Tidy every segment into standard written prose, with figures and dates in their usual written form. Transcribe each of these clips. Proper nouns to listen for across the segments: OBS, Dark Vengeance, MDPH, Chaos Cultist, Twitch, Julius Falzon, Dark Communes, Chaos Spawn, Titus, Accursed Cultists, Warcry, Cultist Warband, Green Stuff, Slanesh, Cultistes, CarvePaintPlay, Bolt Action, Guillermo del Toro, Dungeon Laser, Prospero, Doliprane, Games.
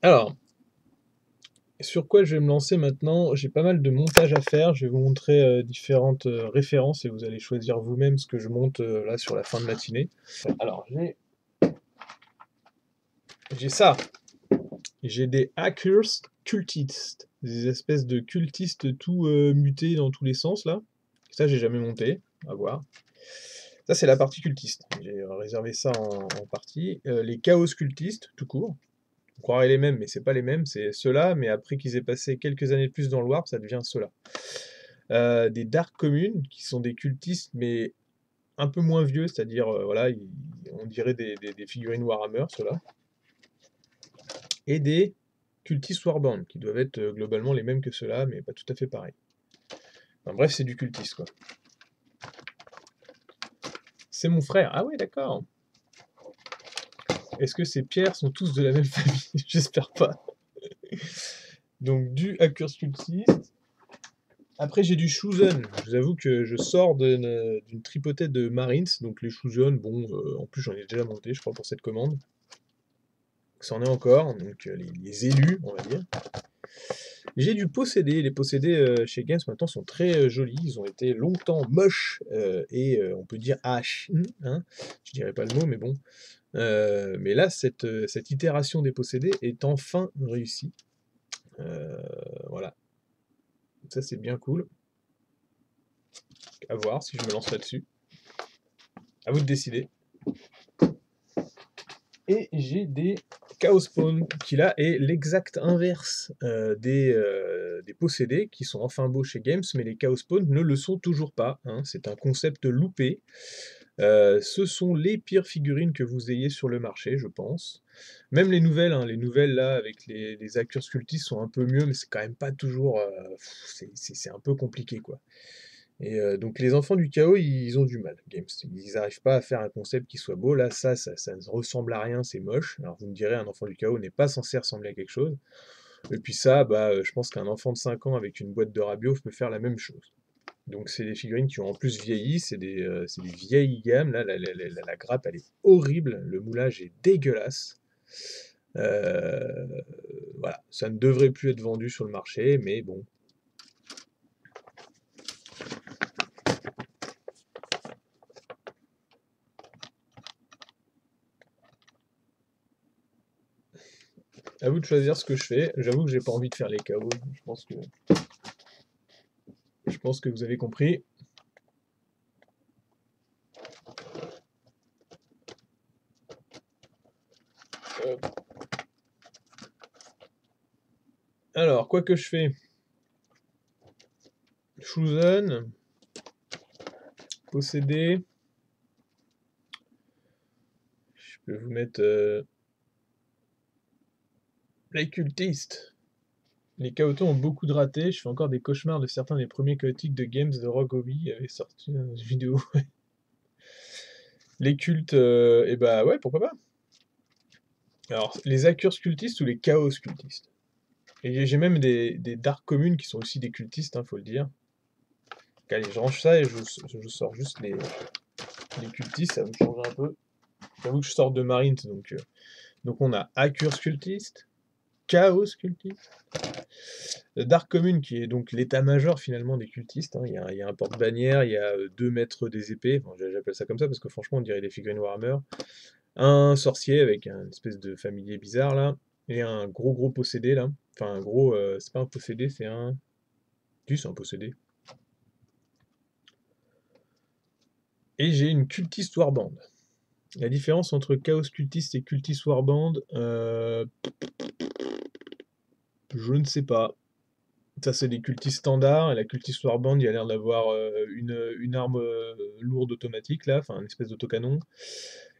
Alors, sur quoi je vais me lancer maintenant? J'ai pas mal de montage à faire. Je vais vous montrer différentes références et vous allez choisir vous-même ce que je monte là sur la fin de matinée. Alors, j'ai ça. J'ai des Accursed Cultists, des espèces de cultistes tout mutés dans tous les sens là. Ça, j'ai jamais monté, à voir. Ça, c'est la partie cultiste. J'ai réservé ça en partie. Les Chaos Cultistes, tout court. On croirait les mêmes, mais c'est pas les mêmes. C'est ceux-là, mais après qu'ils aient passé quelques années de plus dans le Warp, ça devient ceux-là. Des Dark Communes, qui sont des cultistes, mais un peu moins vieux, c'est-à-dire, voilà, on dirait des figurines Warhammer, ceux-là. Et des Cultist Warband, qui doivent être globalement les mêmes que ceux-là, mais pas tout à fait pareil. Enfin, bref, c'est du cultiste, quoi. C'est mon frère. Ah ouais, d'accord. Est-ce que ces pierres sont tous de la même famille? J'espère pas. Donc, du Accursed Cultist. Après, j'ai du Shuzen. Je vous avoue que je sors d'une tripotée de Marines. Donc, les Shuzen, bon, en plus, j'en ai déjà monté, je crois, pour cette commande. C'en est encore. Donc, les élus, on va dire. J'ai du possédé. Les possédés chez Games maintenant sont très jolis. Ils ont été longtemps moches et on peut dire hache. Hein, je dirais pas le mot, mais bon. Mais là, cette itération des possédés est enfin réussie. Voilà. Ça, c'est bien cool. À voir si je me lance là-dessus. À vous de décider. Et j'ai des Chaos Spawn, qui là est l'exact inverse des possédés, qui sont enfin beaux chez Games, mais les Chaos Spawn ne le sont toujours pas. Hein, c'est un concept loupé. Ce sont les pires figurines que vous ayez sur le marché, je pense. Même les nouvelles, hein, les nouvelles là avec les Accursed Cultistes sont un peu mieux, mais c'est quand même pas toujours... c'est un peu compliqué, quoi. Et donc les enfants du chaos, ils ont du mal, Games. Ils n'arrivent pas à faire un concept qui soit beau. Là, ça ne ressemble à rien, c'est moche. Alors vous me direz, un enfant du chaos n'est pas censé ressembler à quelque chose. Et puis ça, bah, je pense qu'un enfant de 5 ans avec une boîte de Rabiot peut faire la même chose. Donc c'est des figurines qui ont en plus vieilli, c'est des vieilles gammes. Là, la grappe, elle est horrible, le moulage est dégueulasse. Voilà, ça ne devrait plus être vendu sur le marché, mais bon... À vous de choisir ce que je fais. J'avoue que j'ai pas envie de faire les chaos. Je pense que vous avez compris. Alors, quoi que je fais? Shuzen, possédé. Je peux vous mettre... les cultistes. Les chaotons ont beaucoup de ratés. Je fais encore des cauchemars de certains des premiers chaotiques de Games de Rogue Hobby avait sorti une vidéo. Les cultes, et bah ouais, pourquoi pas. Alors, les Accursed Cultistes ou les Chaos Cultistes. Et j'ai même des Dark Communes qui sont aussi des cultistes, hein, faut le dire. Donc, allez, je range ça et je sors juste les cultistes, ça va me changer un peu. J'avoue que je sors de Marines, donc on a Accursed Cultistes, Chaos Cultiste, Dark Commune qui est donc l'état-major finalement des cultistes, hein. Il y a un porte-bannière, il y a deux maîtres des épées, enfin, j'appelle ça comme ça parce que franchement on dirait des figurines Warhammer, un sorcier avec une espèce de familier bizarre là, et un gros possédé là, enfin un gros, c'est pas un possédé, c'est un... Oui, c'est un possédé. Et j'ai une cultiste Warband. La différence entre Chaos Cultist et Cultist Warband, je ne sais pas. Ça, c'est des cultistes standards. Et la Cultist Warband, il y a l'air d'avoir une arme lourde automatique, là, enfin, une espèce d'autocanon.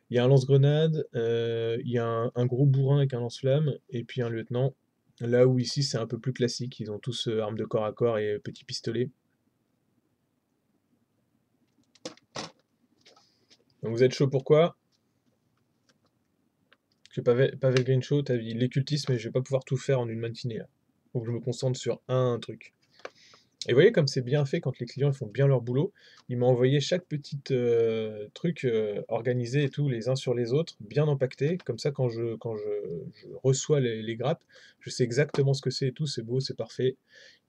Il y a un lance-grenade, il y a un gros bourrin avec un lance-flamme, et puis un lieutenant. Là où ici, c'est un peu plus classique. Ils ont tous armes de corps à corps et petits pistolets. Donc vous êtes chaud pourquoi? Parce que Pavel Green Show, t'as dit les cultistes, mais je vais pas pouvoir tout faire en une matinée là. Faut que je me concentre sur un truc. Et vous voyez comme c'est bien fait quand les clients font bien leur boulot. Il m'a envoyé chaque petit truc organisé et tout, les uns sur les autres, bien empaqueté. Comme ça, quand je reçois les grappes, je sais exactement ce que c'est et tout. C'est beau, c'est parfait.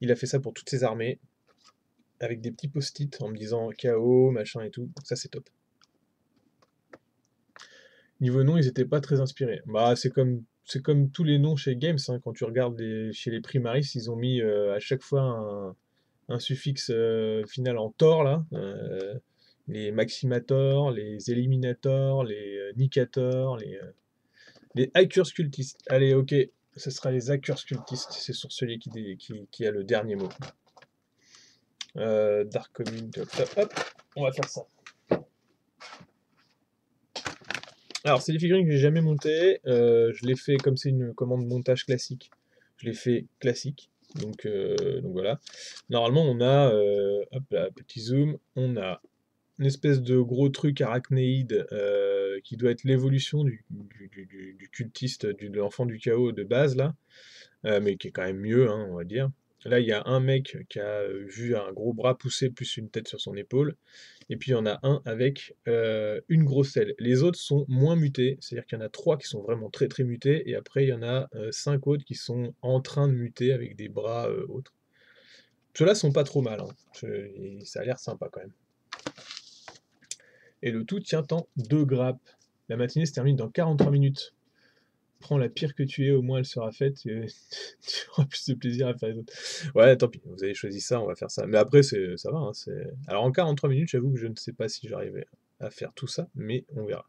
Il a fait ça pour toutes ses armées, avec des petits post-it en me disant KO, machin et tout. Ça, c'est top. Niveau nom, ils n'étaient pas très inspirés. Bah, c'est comme tous les noms chez Games, hein, quand tu regardes chez les primaris, ils ont mis à chaque fois un suffixe final en tor, là. Les maximators, les éliminators, les nicators, les Accursed Cultists. Allez, ok, ce sera les Accursed Cultists, c'est Sourcelier qui a le dernier mot. Dark Communes, hop, on va faire ça. Alors, c'est des figurines que j'ai jamais montées, je l'ai fait comme c'est une commande montage classique, je l'ai fait classique, donc voilà. Normalement, on a, hop là, petit zoom, on a une espèce de gros truc arachnéide qui doit être l'évolution du cultiste, de l'enfant du chaos de base, là, mais qui est quand même mieux, hein, on va dire. Là, il y a un mec qui a vu un gros bras pousser plus une tête sur son épaule. Et puis, il y en a un avec une grosse aile. Les autres sont moins mutés. C'est-à-dire qu'il y en a 3 qui sont vraiment très très mutés. Et après, il y en a 5 autres qui sont en train de muter avec des bras autres. Ceux-là sont pas trop mal, hein. Ça a l'air sympa quand même. Et le tout tient en 2 grappes. La matinée se termine dans 43 minutes. Prends la pire que tu es, au moins elle sera faite, tu auras plus de plaisir à faire les autres. Ouais, tant pis, vous avez choisi ça, on va faire ça. Mais après, ça va. Hein, alors en 43 minutes, j'avoue que je ne sais pas si j'arrivais à faire tout ça, mais on verra.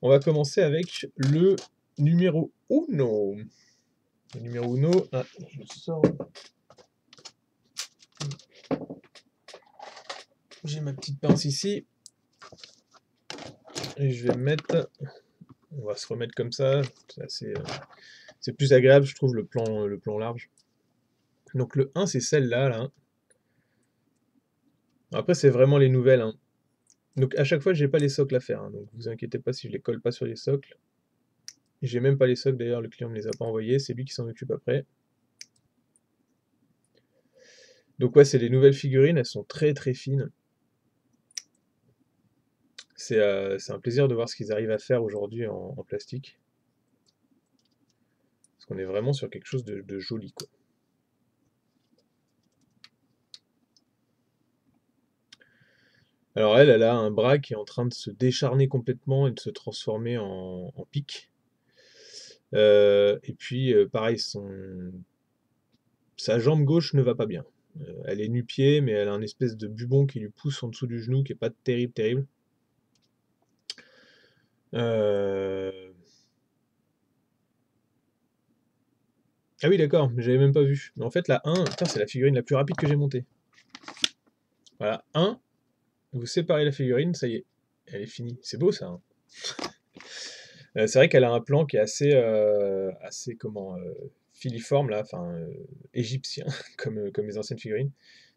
On va commencer avec le numéro 1. Le numéro 1, ah, je sors. J'ai ma petite pince ici. Et je vais mettre... On va se remettre comme ça, c'est plus agréable, je trouve, le plan large. Donc le 1, c'est celle-là. Là. Après, c'est vraiment les nouvelles. Hein. Donc à chaque fois, j'ai pas les socles à faire. Hein. Donc vous inquiétez pas si je les colle pas sur les socles. J'ai même pas les socles, d'ailleurs, le client ne me les a pas envoyés. C'est lui qui s'en occupe après. Donc ouais, c'est les nouvelles figurines, elles sont très très fines. C'est un plaisir de voir ce qu'ils arrivent à faire aujourd'hui en plastique. Parce qu'on est vraiment sur quelque chose de joli, quoi. Alors elle a un bras qui est en train de se décharner complètement et de se transformer en pique. Et puis, pareil, sa jambe gauche ne va pas bien. Elle est nu-pied, mais elle a un espèce de bubon qui lui pousse en dessous du genou qui n'est pas terrible, terrible. Ah oui, d'accord, j'avais même pas vu. Mais en fait, la 1, c'est la figurine la plus rapide que j'ai montée. Voilà, 1, vous séparez la figurine, ça y est, elle est finie. C'est beau ça. Hein. C'est vrai qu'elle a un plan qui est assez filiforme, là, égyptien, comme les anciennes figurines.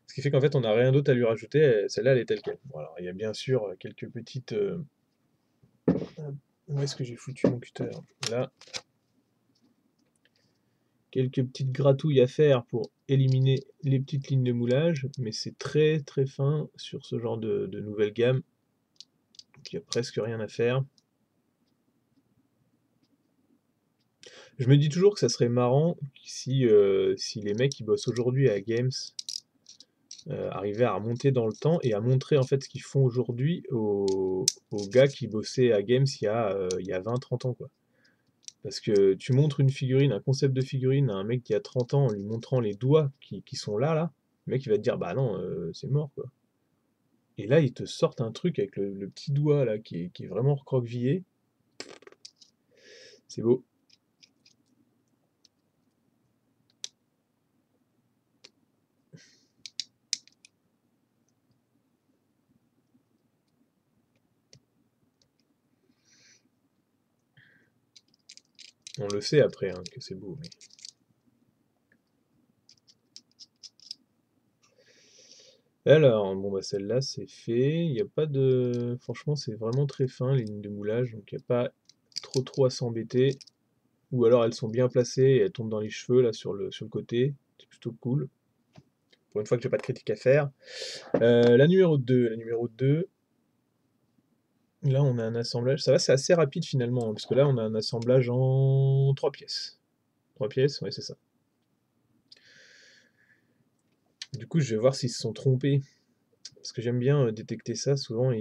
Ce qui fait qu'en fait, on n'a rien d'autre à lui rajouter. Celle-là, elle est telle qu'elle. Bon, alors, il y a bien sûr quelques petites... Où est-ce que j'ai foutu mon cutter? Là. Quelques petites gratouilles à faire pour éliminer les petites lignes de moulage, mais c'est très très fin sur ce genre de nouvelle gamme. Donc il n'y a presque rien à faire. Je me dis toujours que ça serait marrant si les mecs qui bossent aujourd'hui à Games arriver à remonter dans le temps et à montrer en fait ce qu'ils font aujourd'hui aux gars qui bossaient à Games il y a 20-30 ans, quoi. Parce que tu montres une figurine, un concept de figurine à un mec qui a 30 ans en lui montrant les doigts qui sont là, le mec il va te dire bah non, c'est mort, quoi. Et là ils te sortent un truc avec le petit doigt là qui est vraiment recroquevillé. C'est beau. On le sait après, hein, que c'est beau. Mais... Alors, bon, bah celle-là, c'est fait. Il n'y a pas de... Franchement, c'est vraiment très fin, les lignes de moulage. Donc, il n'y a pas trop à s'embêter. Ou alors, elles sont bien placées et elles tombent dans les cheveux, là, sur le côté. C'est plutôt cool. Pour une fois que j'ai pas de critique à faire. La numéro 2. La numéro 2. Là, on a un assemblage. Ça va, c'est assez rapide finalement. Hein, parce que là, on a un assemblage en 3 pièces. 3 pièces, ouais, c'est ça. Du coup, je vais voir s'ils se sont trompés. Parce que j'aime bien détecter ça. Souvent,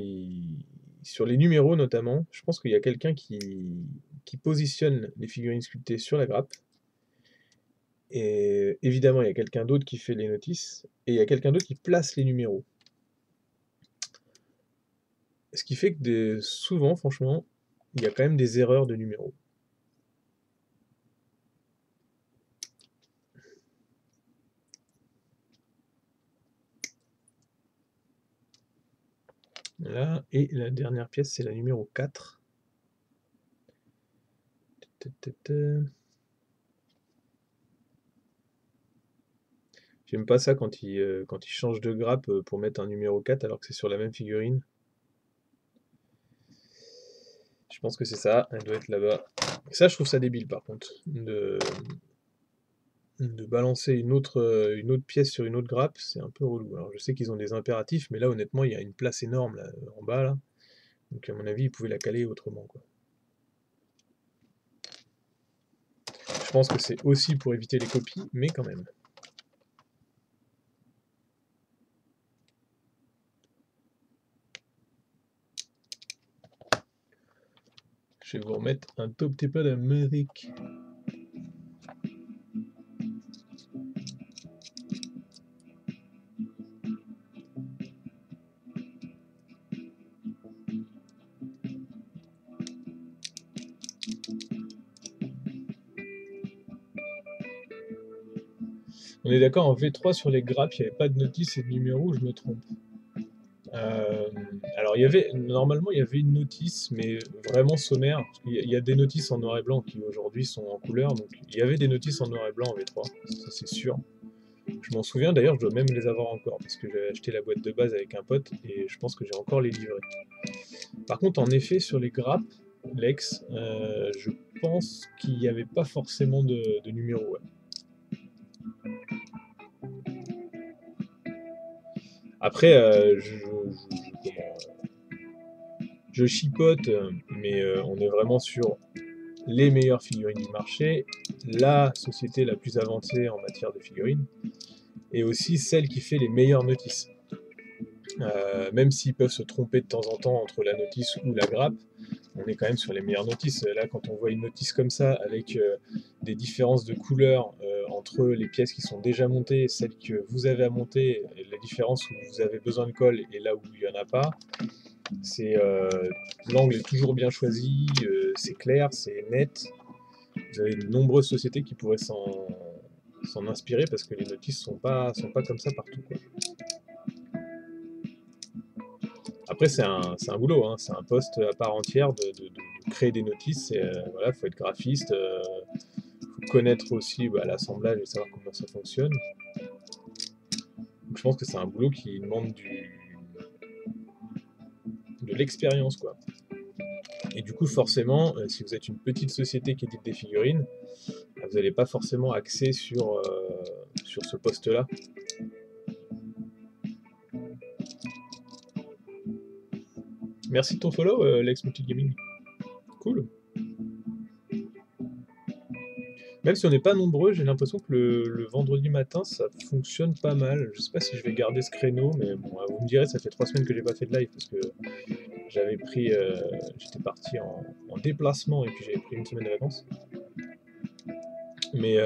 sur les numéros notamment, je pense qu'il y a quelqu'un qui positionne les figurines sculptées sur la grappe. Et évidemment, il y a quelqu'un d'autre qui fait les notices. Et il y a quelqu'un d'autre qui place les numéros. Ce qui fait que souvent, franchement, il y a quand même des erreurs de numéros. Là, et la dernière pièce, c'est la numéro 4. J'aime pas ça quand ils changent de grappe pour mettre un numéro 4 alors que c'est sur la même figurine. Je pense que c'est ça, elle doit être là-bas. Ça, je trouve ça débile par contre, de balancer une autre pièce sur une autre grappe, c'est un peu relou. Alors je sais qu'ils ont des impératifs, mais là honnêtement, il y a une place énorme là, en bas, là. Donc à mon avis, ils pouvaient la caler autrement, quoi. Je pense que c'est aussi pour éviter les copies, mais quand même. Je vais vous remettre un tout petit peu d'Amérique. On est d'accord, en V3 sur les grappes, il n'y avait pas de notice et de numéro, je me trompe. Alors il y avait, normalement il y avait une notice, mais vraiment sommaire, parce qu'il y a des notices en noir et blanc qui aujourd'hui sont en couleur, donc il y avait des notices en noir et blanc en V3, ça c'est sûr. Je m'en souviens d'ailleurs, je dois même les avoir encore, parce que j'avais acheté la boîte de base avec un pote, et je pense que j'ai encore les livrets. Par contre en effet sur les grappes, Lex, je pense qu'il n'y avait pas forcément de numéro, ouais. Après, je chipote, mais on est vraiment sur les meilleures figurines du marché, la société la plus avancée en matière de figurines, et aussi celle qui fait les meilleures notices. Même s'ils peuvent se tromper de temps en temps entre la notice ou la grappe, on est quand même sur les meilleures notices. Là, quand on voit une notice comme ça, avec des différences de couleurs entre les pièces qui sont déjà montées, celles que vous avez à monter, et la différence où vous avez besoin de colle et là où il n'y en a pas, c'est l'angle est toujours bien choisi, c'est clair, c'est net. Vous avez de nombreuses sociétés qui pourraient s'en inspirer parce que les notices sont pas comme ça partout, quoi. Après, c'est un boulot, hein, c'est un poste à part entière de créer des notices. Voilà, faut être graphiste, faut connaître aussi l'assemblage et savoir comment ça fonctionne. Donc, je pense que c'est un boulot qui demande de l'expérience, quoi. Et du coup, forcément, si vous êtes une petite société qui édite des figurines, vous n'allez pas forcément axer sur ce poste-là. Merci de ton follow, Lex Multigaming. Cool. Même si on n'est pas nombreux, j'ai l'impression que le vendredi matin, ça fonctionne pas mal. Je sais pas si je vais garder ce créneau, mais bon, vous me direz, ça fait 3 semaines que j'ai pas fait de live, parce que j'avais pris... j'étais parti en déplacement, et puis j'avais pris une semaine de vacances. Mais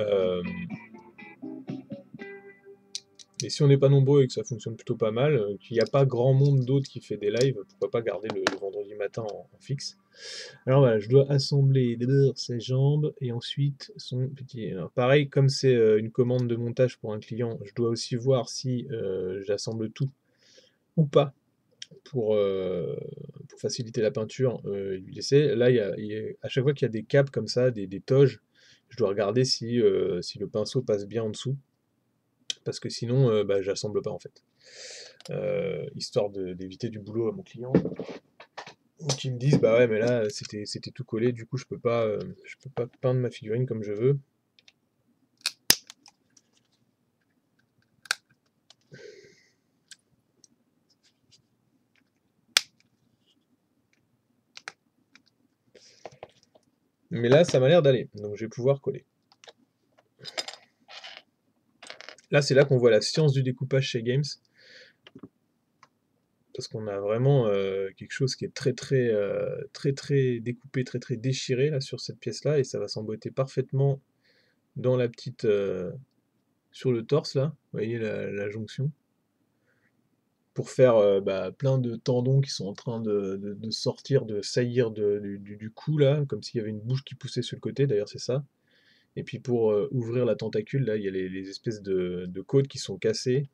si on n'est pas nombreux et que ça fonctionne plutôt pas mal, qu'il n'y a pas grand monde d'autres qui fait des lives, pourquoi pas garder le vendredi matin en fixe. Alors voilà, je dois assembler d'abord ses jambes et ensuite son petit... Alors pareil, comme c'est une commande de montage pour un client, je dois aussi voir si j'assemble tout ou pas pour faciliter la peinture et lui laisser. Là, à chaque fois qu'il y a des capes comme ça, des toges, je dois regarder si le pinceau passe bien en dessous. Parce que sinon, j'assemble pas en fait. Histoire d'éviter du boulot à mon client. Qui me disent, bah ouais, mais là, c'était tout collé, du coup, je peux pas peindre ma figurine comme je veux. Mais là, ça m'a l'air d'aller, donc je vais pouvoir coller. Là, c'est là qu'on voit la science du découpage chez Games. Parce qu'on a vraiment quelque chose qui est très découpé, très déchiré là, sur cette pièce-là. Et ça va s'emboîter parfaitement dans la petite... sur le torse, là. Vous voyez la jonction. Pour faire plein de tendons qui sont en train de sortir, de saillir du cou, là, comme s'il y avait une bouche qui poussait sur le côté, d'ailleurs c'est ça. Et puis pour ouvrir la tentacule, là, il y a les espèces de côtes qui sont cassées,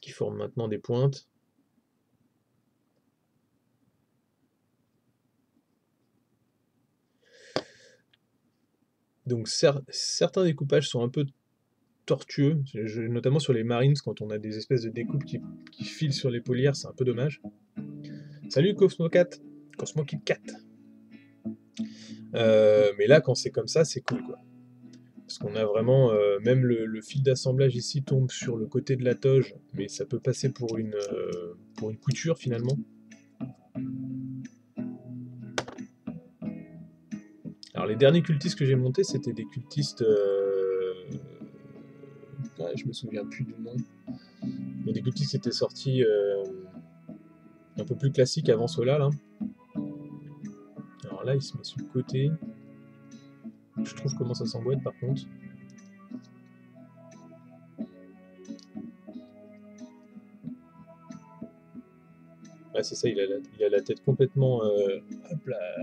qui forment maintenant des pointes. Donc certains découpages sont un peu tortueux, notamment sur les Marines, quand on a des espèces de découpes qui filent sur les polières, c'est un peu dommage. Salut Cosmo Kit Kat. Mais là, quand c'est comme ça, c'est cool, quoi. Parce qu'on a vraiment... même le fil d'assemblage ici tombe sur le côté de la toge, mais ça peut passer pour une couture, finalement. Alors, les derniers cultistes que j'ai montés, c'était des cultistes... Ouais, je me souviens plus du nom. Mais des cultistes qui étaient sortis un peu plus classiques avant cela, là. Alors là, il se met sur le côté. Je trouve comment ça s'emboîte, par contre. Ouais, c'est ça, il a la tête complètement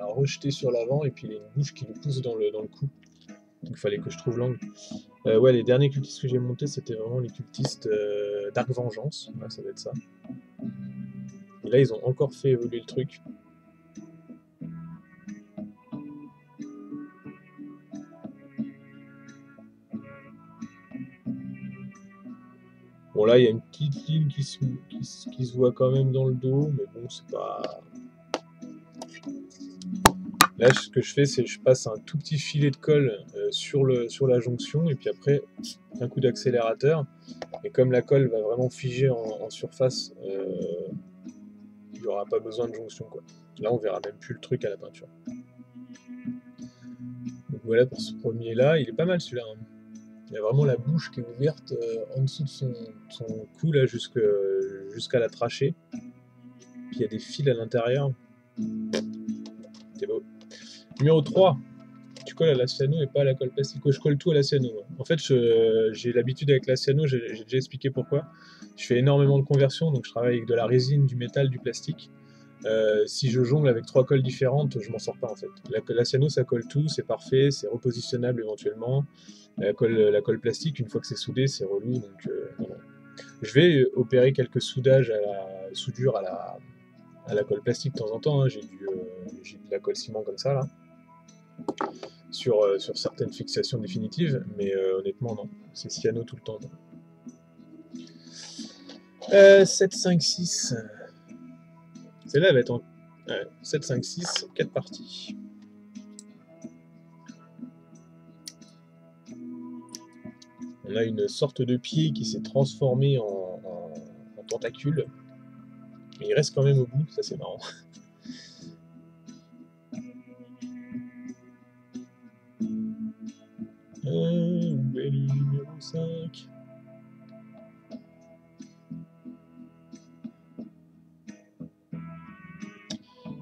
rejetée sur l'avant, et puis il a une bouche qui le pousse dans le cou. Donc il fallait que je trouve l'angle. Ouais, les derniers cultistes que j'ai montés, c'était vraiment les cultistes Dark Vengeance. Ouais, ça doit être ça. Et là, ils ont encore fait évoluer le truc. Bon, là, il y a une petite ligne qui se voit quand même dans le dos, mais bon, c'est pas... Là, ce que je fais, c'est que je passe un tout petit filet de colle sur la jonction, et puis après, un coup d'accélérateur. Et comme la colle va vraiment figer en surface, il n'y aura pas besoin de jonction, quoi. Là, on verra même plus le truc à la peinture. Donc voilà pour ce premier-là. Il est pas mal, celui-là, hein. Il y a vraiment la bouche qui est ouverte en dessous de son cou, là, jusqu'à la trachée. Puis il y a des fils à l'intérieur. C'est beau. Numéro 3, tu colles à l'aciano et pas à la colle plastique. Je colle tout à l'aciano. En fait, j'ai l'habitude avec l'aciano, j'ai déjà expliqué pourquoi. Je fais énormément de conversions, donc je travaille avec de la résine, du métal, du plastique. Si je jongle avec 3 colles différentes, je m'en sors pas en fait. L'aciano, ça colle tout, c'est parfait, c'est repositionnable éventuellement. La colle plastique, une fois que c'est soudé, c'est relou. Donc, voilà. Je vais opérer quelques soudages à la soudure à la colle plastique de temps en temps, hein. J'ai de la colle ciment comme ça, là, sur certaines fixations définitives, mais honnêtement, non, c'est cyano tout le temps. 7, 5, 6, celle-là va être en 7, 5, 6, 4 parties. On a une sorte de pied qui s'est transformé en tentacule, mais il reste quand même au bout, ça c'est marrant. Où est le numéro 5?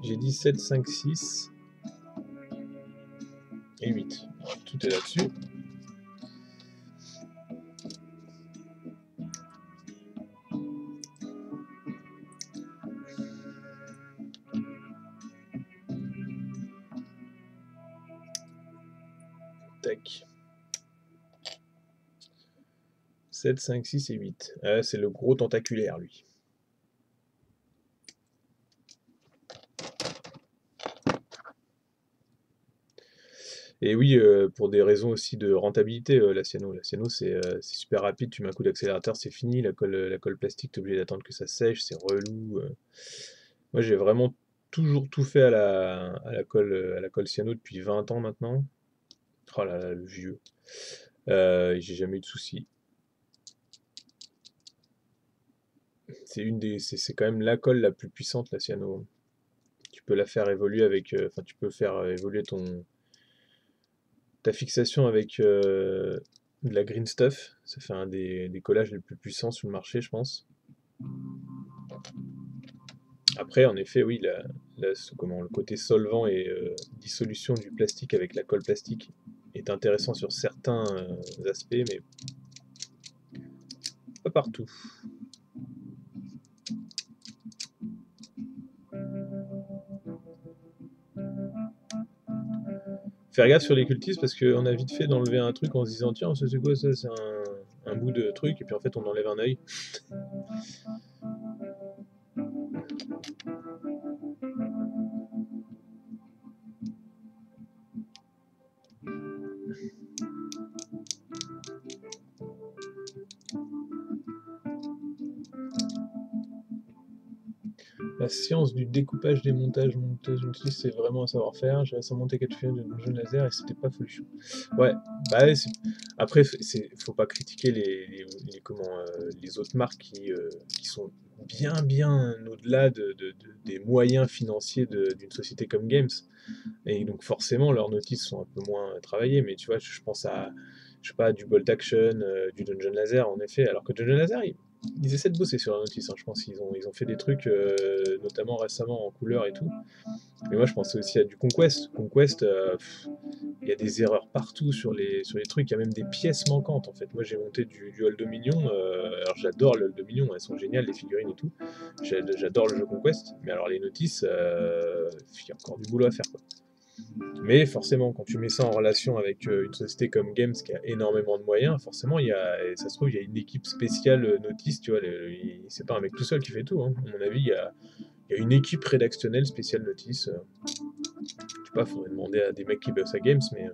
J'ai dit 7, 5, 6 et 8. Tout est là-dessus. Tac. 7, 5, 6 et 8. Ah, c'est le gros tentaculaire, lui. Et oui, pour des raisons aussi de rentabilité, l'aciano. L'aciano, c'est super rapide. Tu mets un coup d'accélérateur, c'est fini. La colle plastique, t'es obligé d'attendre que ça sèche. C'est relou. Moi, j'ai vraiment toujours tout fait à la colle cyano depuis 20 ans maintenant. Oh là là, le vieux. J'ai jamais eu de soucis. C'est quand même la colle la plus puissante, la cyano. Tu peux la faire évoluer avec, enfin tu peux faire évoluer ton ta fixation avec de la green stuff, ça fait un des collages les plus puissants sur le marché, je pense. Après, en effet, oui, le côté solvant et dissolution du plastique avec la colle plastique est intéressant sur certains aspects, mais pas partout. Faire gaffe sur les cultistes parce qu'on a vite fait d'enlever un truc en se disant tiens, c'est quoi ça, c'est un bout de truc, et puis en fait on enlève un œil. La science du découpage, des montages, monteuse, c'est vraiment un savoir-faire. J'ai récemment monté 4 figurines de Dungeon Laser et c'était pas folichon. Ouais, bah après, faut pas critiquer les autres marques qui sont bien au-delà des moyens financiers d'une société comme Games. Et donc forcément, leurs notices sont un peu moins travaillées. Mais tu vois, je pense à, je sais pas, du Bolt Action, du Dungeon Laser, en effet. Alors que Dungeon Laser, ils essaient de bosser sur la notice, hein. Je pense qu'ils ont fait des trucs, notamment récemment en couleur et tout. Mais moi je pensais aussi à du Conquest. Conquest, il y a des erreurs partout sur les trucs, il y a même des pièces manquantes en fait. Moi j'ai monté du Old Dominion, alors j'adore le Old Dominion, elles sont géniales les figurines et tout. J'adore le jeu Conquest, mais alors les notices, il y a encore du boulot à faire quoi. Mais forcément, quand tu mets ça en relation avec une société comme Games qui a énormément de moyens, forcément, ça se trouve, il y a une équipe spéciale notice, tu vois, c'est pas un mec tout seul qui fait tout, hein. À mon avis, il y a une équipe rédactionnelle spéciale notice. Je sais pas, faudrait demander à des mecs qui bossent à Games, mais...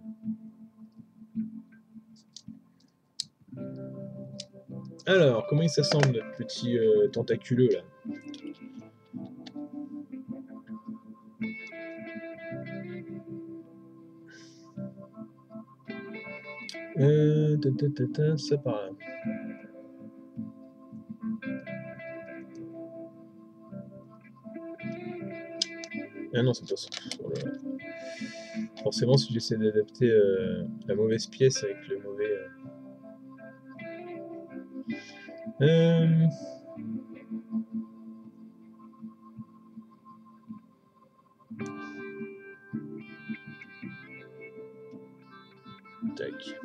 Alors, comment il s'assemble, notre petit tentaculeux, là ? Ça part là. Ah non, c'est pas ça. Forcément, si j'essaie d'adapter la mauvaise pièce avec le mauvais... Tac.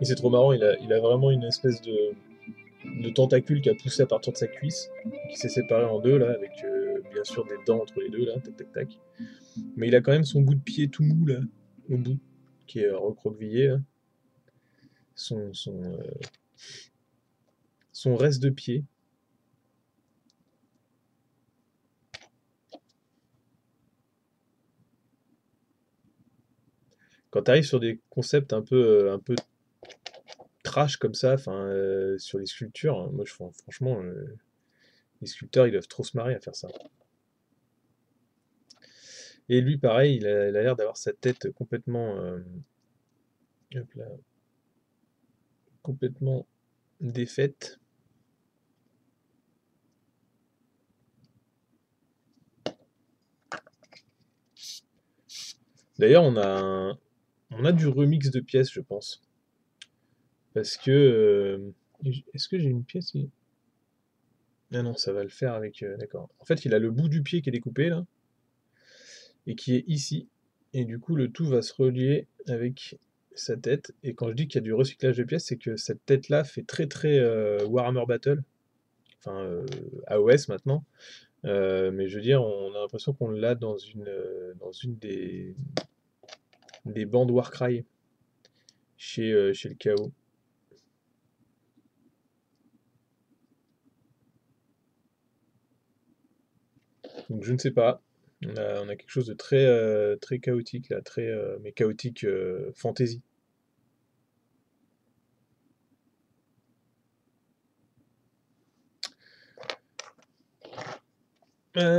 Et c'est trop marrant, il a vraiment une espèce de tentacule qui a poussé à partir de sa cuisse, qui s'est séparé en deux, là, avec bien sûr des dents entre les deux, là, tac tac tac. Mais il a quand même son bout de pied tout mou, là, au bout, qui est recroquevillé, là. Son reste de pied. Quand tu arrives sur des concepts un peu trash comme ça, enfin sur les sculptures, hein, moi franchement les sculpteurs ils doivent trop se marrer à faire ça. Et lui pareil, il a l'air d'avoir sa tête complètement hop là, complètement défaite. D'ailleurs on a du remix de pièces je pense. Parce que... est-ce que j'ai une pièce qui... Ah non, ça va le faire avec... D'accord. En fait, il a le bout du pied qui est découpé, là. Et qui est ici. Et du coup, le tout va se relier avec sa tête. Et quand je dis qu'il y a du recyclage de pièces, c'est que cette tête-là fait très Warhammer Battle. Enfin, AOS maintenant. Mais je veux dire, on a l'impression qu'on l'a dans une des bandes Warcry. Chez le Chaos. Donc je ne sais pas, on a quelque chose de très chaotique là, mais chaotique fantasy.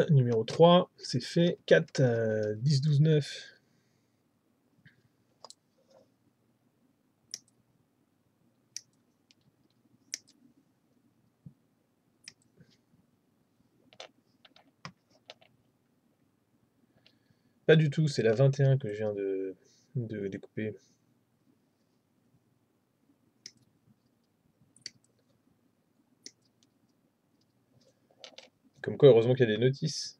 Numéro 3, c'est fait. 4, 10, 12, 9. Pas du tout, c'est la 21 que je viens de découper. Comme quoi, heureusement qu'il y a des notices.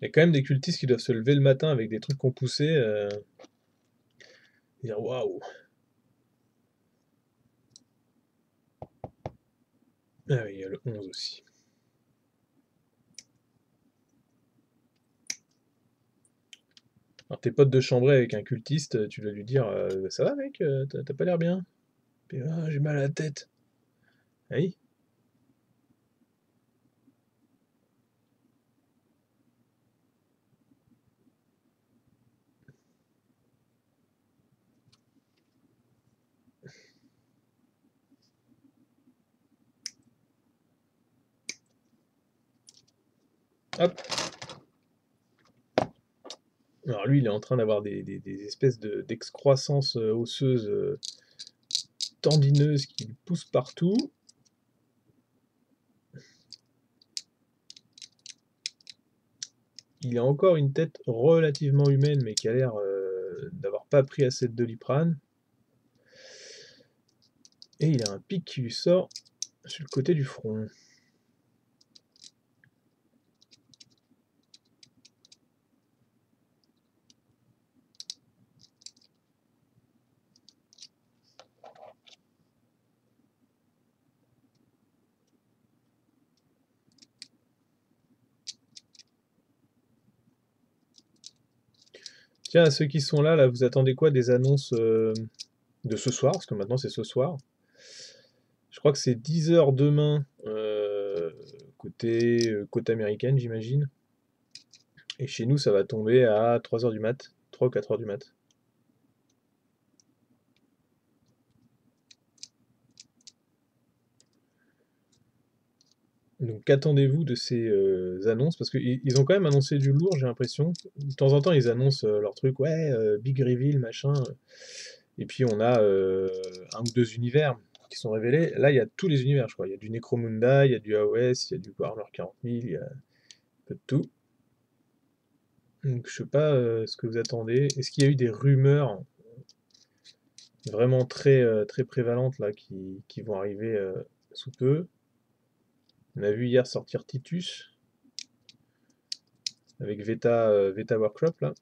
Il y a quand même des cultistes qui doivent se lever le matin avec des trucs qu'on poussait. Dire waouh! Ah oui, il y a le 11 aussi. Alors tes potes de chambrer avec un cultiste, tu dois lui dire « Ça va mec, t'as pas l'air bien ?» Puis « Ah, j'ai mal à la tête. » Oui. Hop. Alors lui, il est en train d'avoir des espèces d'excroissances osseuses tendineuses qui lui poussent partout. Il a encore une tête relativement humaine, mais qui a l'air d'avoir pas pris assez de doliprane. Et il a un pic qui lui sort sur le côté du front. Tiens, à ceux qui sont là, là, vous attendez quoi des annonces de ce soir? Parce que maintenant, c'est ce soir. Je crois que c'est 10h demain, côte américaine, j'imagine. Et chez nous, ça va tomber à 3h du mat, 3 ou 4h du mat. Donc qu'attendez-vous de ces annonces? Parce qu'ils ont quand même annoncé du lourd, j'ai l'impression. De temps en temps, ils annoncent leur truc, ouais, big reveal, machin. Et puis on a un ou deux univers qui sont révélés. Là, il y a tous les univers, je crois. Il y a du Necromunda, il y a du AOS, il y a du Warhammer 40000, il y a un peu de tout. Donc je sais pas ce que vous attendez. Est-ce qu'il y a eu des rumeurs vraiment très, très prévalentes là, qui vont arriver sous peu? On a vu hier sortir Titus avec Veta Workshop là.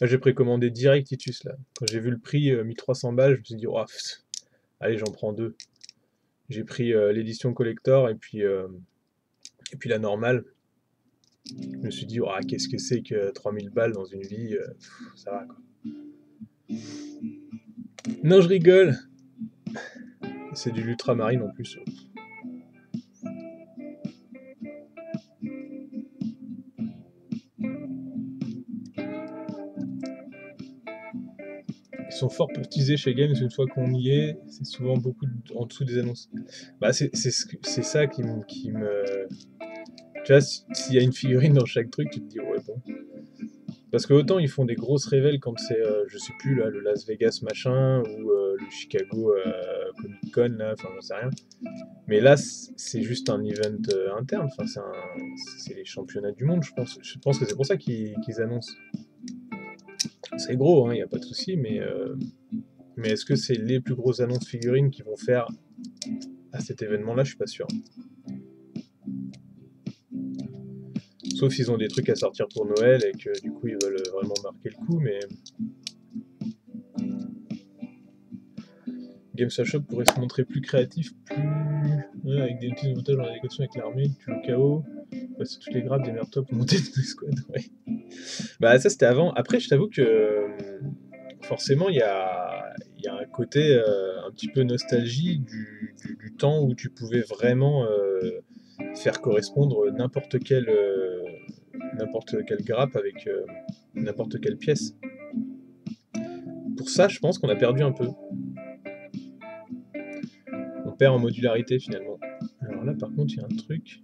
Là j'ai précommandé direct Titus là. Quand j'ai vu le prix 1300 balles, je me suis dit oh, pff, allez j'en prends deux. J'ai pris l'édition collector et puis la normale. Je me suis dit oh, qu'est-ce que c'est que 3000 balles dans une vie, ça va quoi. Non, je rigole. C'est de l'ultramarine en plus. Ils sont forts pour teaser chez Games, une fois qu'on y est, c'est souvent beaucoup en dessous des annonces. Bah, c'est ça qui me... Tu vois, s'il y a une figurine dans chaque truc, tu te dis, ouais, bon... Parce que autant ils font des grosses révèles quand c'est, je sais plus, là, le Las Vegas machin, ou le Chicago Comic Con, là, enfin j'en sais rien. Mais là, c'est juste un event interne, enfin c'est les championnats du monde, je pense. Je pense que c'est pour ça qu'ils annoncent. C'est gros, hein, y a pas de souci, mais est-ce que c'est les plus grosses annonces figurines qu'ils vont faire à cet événement-là? Je suis pas sûr. Sauf s'ils ont des trucs à sortir pour Noël et que du coup ils veulent vraiment marquer le coup, mais... Games Workshop pourrait se montrer plus créatif, plus... Ouais, avec des petits avantages en adéquation avec l'armée, tu le chaos, passer toutes les grappes, des merdes top pour monter dans les squads, ouais. Bah ça c'était avant, après je t'avoue que... forcément, il y a un côté un petit peu nostalgie du temps où tu pouvais vraiment faire correspondre n'importe quelle grappe avec n'importe quelle pièce. Pour ça, je pense qu'on a perdu un peu. On perd en modularité, finalement. Alors là, par contre, il y a un truc...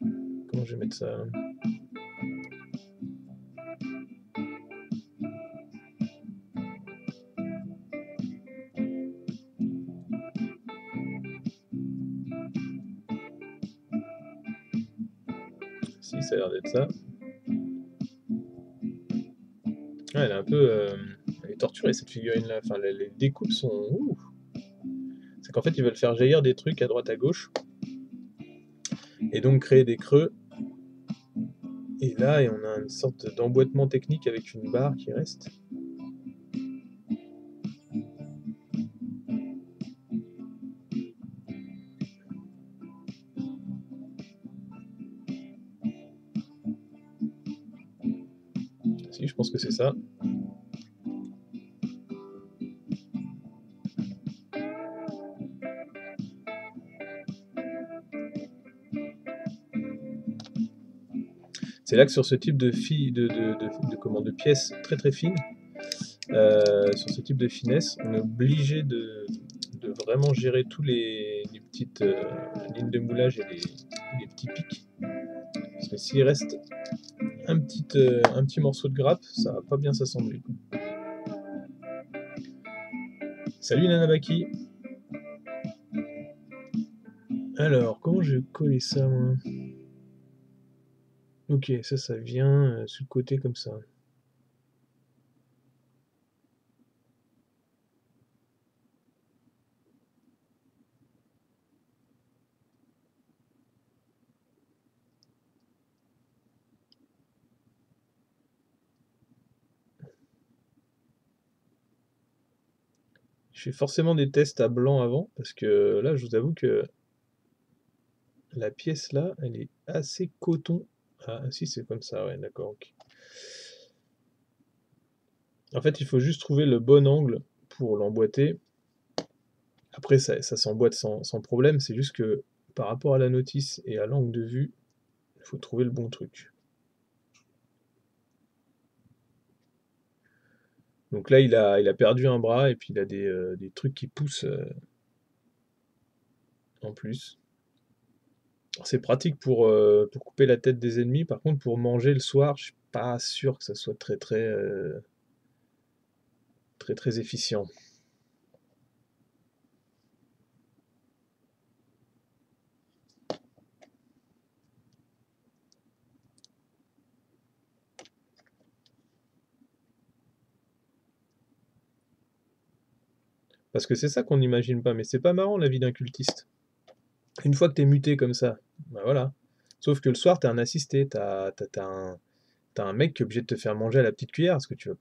Comment je vais mettre ça ? Si, ça a l'air d'être ça. Ouais, elle est un peu... Elle est torturée, cette figurine-là. Enfin, les découpes sont... C'est qu'en fait, ils veulent faire jaillir des trucs à droite, à gauche. Et donc, créer des creux. Et là, on a une sorte d'emboîtement technique avec une barre qui reste. Si, je pense que c'est ça. C'est là que sur ce type de pièces très fines, sur ce type de finesse, on est obligé de vraiment gérer tous les petites lignes de moulage et les petits pics. Parce que s'il reste un petit morceau de grappe, ça va pas bien s'assembler. Salut Nanabaki. Alors, comment je vais coller ça, moi ? Ok, ça vient sur le côté comme ça. Je fais forcément des tests à blanc avant, parce que là, je vous avoue que la pièce là, elle est assez coton. Ah, si, c'est comme ça, ouais, d'accord, ok. En fait, il faut juste trouver le bon angle pour l'emboîter. Après, ça s'emboîte sans problème, c'est juste que par rapport à la notice et à l'angle de vue, il faut trouver le bon truc. Donc là, il a perdu un bras et puis il a des trucs qui poussent en plus. C'est pratique pour couper la tête des ennemis. Par contre, pour manger le soir, je suis pas sûr que ça soit très efficient. Parce que c'est ça qu'on n'imagine pas, mais c'est pas marrant la vie d'un cultiste. Une fois que tu es muté comme ça, ben voilà. Sauf que le soir, tu as un assisté, tu as un mec qui est obligé de te faire manger à la petite cuillère, parce que tu vas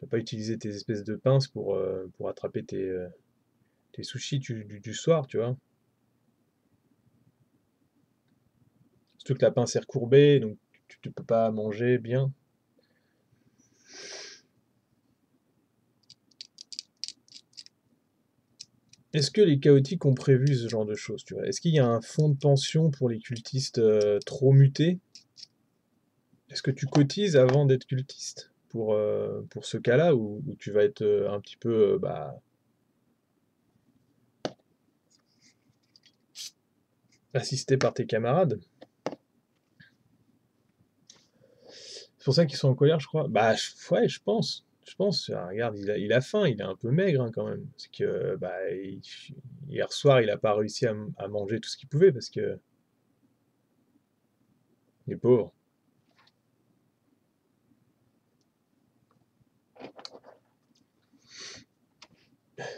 pas utiliser tes espèces de pinces pour attraper tes sushis du soir, tu vois. Surtout que la pince est recourbée, donc tu ne peux pas manger bien. Est-ce que les chaotiques ont prévu ce genre de choses, tu vois? Est-ce qu'il y a un fonds de pension pour les cultistes trop mutés? Est-ce que tu cotises avant d'être cultiste pour ce cas-là, où tu vas être un petit peu... assisté par tes camarades? C'est pour ça qu'ils sont en colère, je crois. Ouais, je pense. Regarde, il a faim, il est un peu maigre hein, quand même. C'est que hier soir, il n'a pas réussi à manger tout ce qu'il pouvait parce que il est pauvre.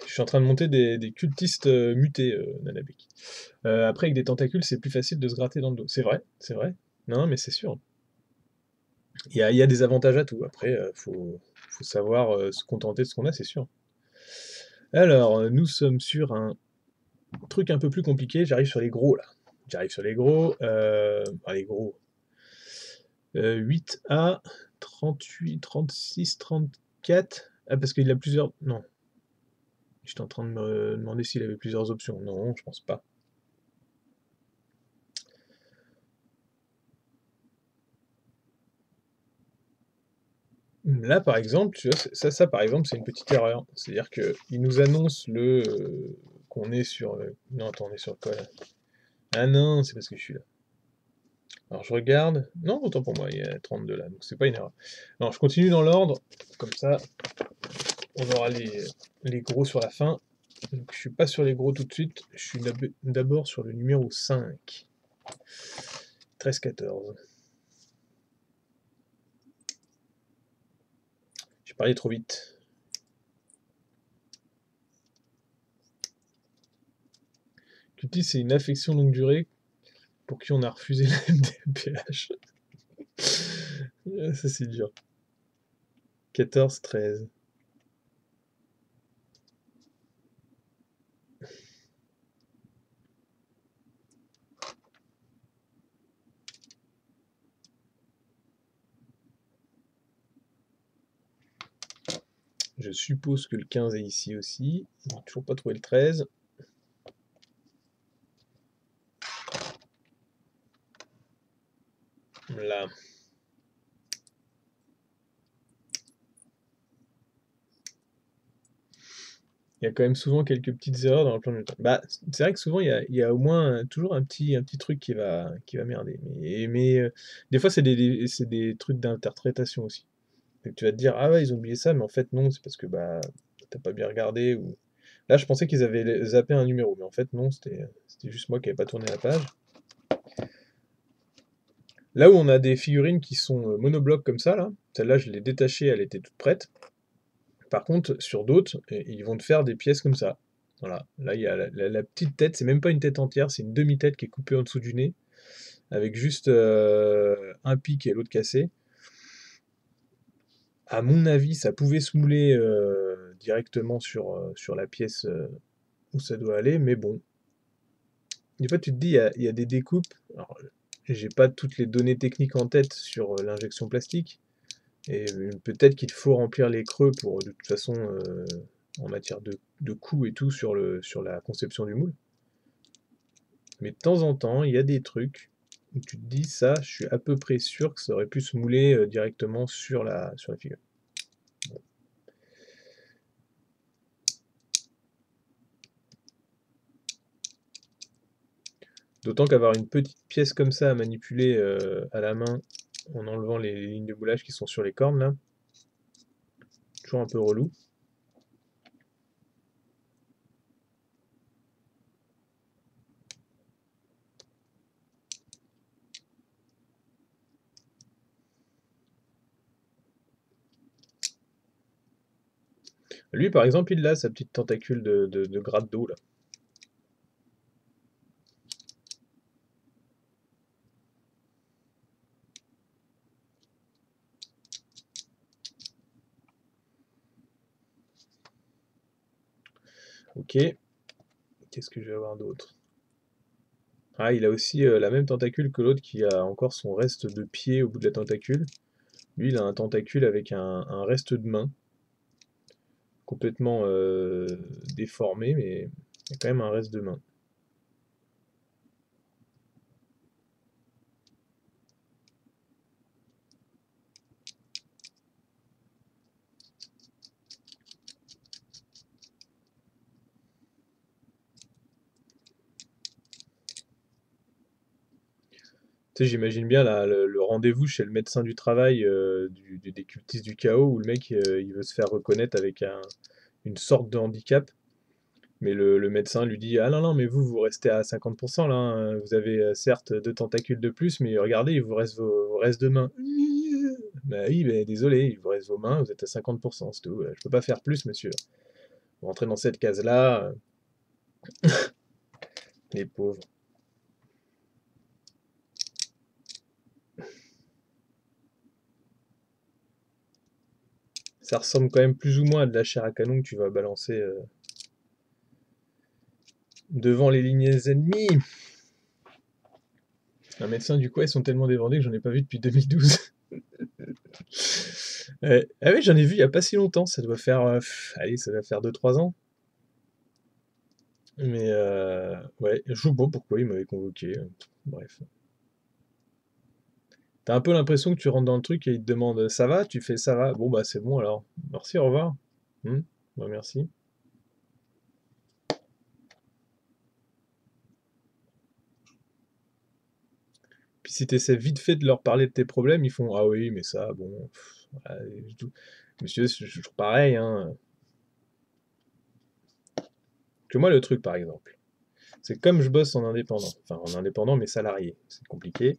Je suis en train de monter des cultistes mutés, Nanabek. Après, avec des tentacules, c'est plus facile de se gratter dans le dos. C'est vrai, c'est vrai. Non, mais c'est sûr. Il y a des avantages à tout. Après, faut savoir se contenter de ce qu'on a, c'est sûr. Alors, nous sommes sur un truc un peu plus compliqué. J'arrive sur les gros, là. J'arrive sur les gros. Les gros. 8A, 38, 36, 34. Ah, parce qu'il a plusieurs... Non. J'étais en train de me demander s'il avait plusieurs options. Non, je pense pas. Là, par exemple, tu vois, ça, par exemple, c'est une petite erreur. C'est-à-dire qu'il nous annonce le... qu'on est sur... Non, attends, on est sur quoi, là? Ah non, c'est parce que je suis là. Alors je regarde... Non, autant pour moi, il y a 32 là, donc c'est pas une erreur. Alors je continue dans l'ordre, comme ça, on aura les gros sur la fin. Donc je suis pas sur les gros tout de suite, je suis d'abord sur le numéro 5. 13-14. J'ai parlé trop vite. Cultiste, c'est une affection longue durée pour qui on a refusé la MDPH. Ça, c'est dur. 14, 13. Je suppose que le 15 est ici aussi. On n'a toujours pas trouvé le 13. Là. Il y a quand même souvent quelques petites erreurs dans le plan du temps. Bah, c'est vrai que souvent, il y a au moins toujours un petit truc qui va merder. Mais des fois, c'est des trucs d'interprétation aussi. Donc, tu vas te dire, ah ouais, ils ont oublié ça, mais en fait, non, c'est parce que bah, t'as pas bien regardé. Ou... Là, je pensais qu'ils avaient zappé un numéro, mais en fait, non, c'était juste moi qui n'avais pas tourné la page. Là où on a des figurines qui sont monoblocs comme ça, là, celle-là je l'ai détachée, elle était toute prête. Par contre, sur d'autres, ils vont te faire des pièces comme ça. Voilà, là il y a la petite tête, c'est même pas une tête entière, c'est une demi-tête qui est coupée en dessous du nez, avec juste un pic et l'autre cassé. À mon avis, ça pouvait se mouler directement sur la pièce où ça doit aller, mais bon. Des fois tu te dis, il y a des découpes... Alors, j'ai pas toutes les données techniques en tête sur l'injection plastique, et peut-être qu'il faut remplir les creux pour, de toute façon, en matière de coût et tout, sur la conception du moule. Mais de temps en temps, il y a des trucs où tu te dis, ça, je suis à peu près sûr que ça aurait pu se mouler directement sur la figure. Bon. D'autant qu'avoir une petite pièce comme ça à manipuler à la main en enlevant les lignes de moulage qui sont sur les cornes, là, toujours un peu relou. Lui, par exemple, il a sa petite tentacule de gratte d'eau, là. Ok, qu'est-ce que je vais avoir d'autre? Ah, il a aussi la même tentacule que l'autre qui a encore son reste de pied au bout de la tentacule. Lui, il a un tentacule avec un reste de main, complètement déformé, mais il y a quand même un reste de main. J'imagine bien le rendez-vous chez le médecin du travail des cultistes du chaos, où le mec il veut se faire reconnaître avec une sorte de handicap, mais le médecin lui dit, ah non mais vous restez à 50% là, hein. Vous avez certes deux tentacules de plus, mais regardez, il vous reste vos restes de mains. Bah oui, bah, désolé, il vous reste vos mains, vous êtes à 50%, c'est tout, je peux pas faire plus, monsieur. Vous rentrez dans cette case là. Les pauvres. Ça ressemble quand même plus ou moins à de la chair à canon que tu vas balancer devant les lignes ennemies. Un médecin du coin, ils sont tellement débordés que j'en ai pas vu depuis 2012. Ah oui, j'en ai vu il n'y a pas si longtemps, ça doit faire... allez, ça doit faire 2-3 ans. Mais ouais, je sais pas pourquoi il m'avait convoqué, bref. T'as un peu l'impression que tu rentres dans le truc et il te demande « ça va ?» Tu fais « ça va ?» Bon bah c'est bon alors, merci, au revoir. Bah merci. Puis si t'essaies vite fait de leur parler de tes problèmes, ils font « ah oui, mais ça, bon... » Monsieur, c'est toujours pareil, hein. Que moi, le truc, par exemple, c'est comme je bosse en indépendant, enfin en indépendant, mais salarié, c'est compliqué.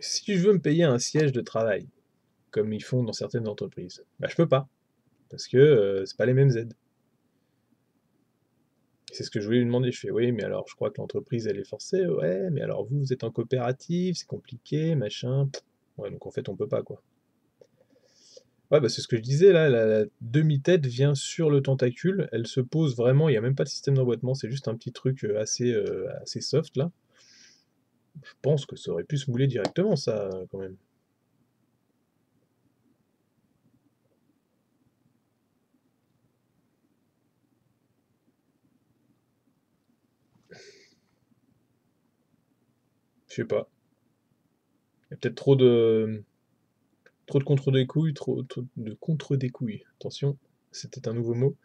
Si je veux me payer un siège de travail, comme ils font dans certaines entreprises, bah, je peux pas, parce que c'est pas les mêmes aides. C'est ce que je voulais lui demander. Je fais, oui, mais alors, je crois que l'entreprise, elle est forcée. Ouais, mais alors, vous êtes en coopérative, c'est compliqué, machin. Ouais, donc en fait, on peut pas, quoi. Ouais, bah, c'est ce que je disais, là, la demi-tête vient sur le tentacule, elle se pose vraiment, il n'y a même pas de système d'emboîtement, c'est juste un petit truc assez, assez soft, là. Je pense que ça aurait pu se mouler directement, ça, quand même. Je sais pas. Il y a peut-être trop de contre des couilles, trop de contre des couilles. Attention, c'était un nouveau mot.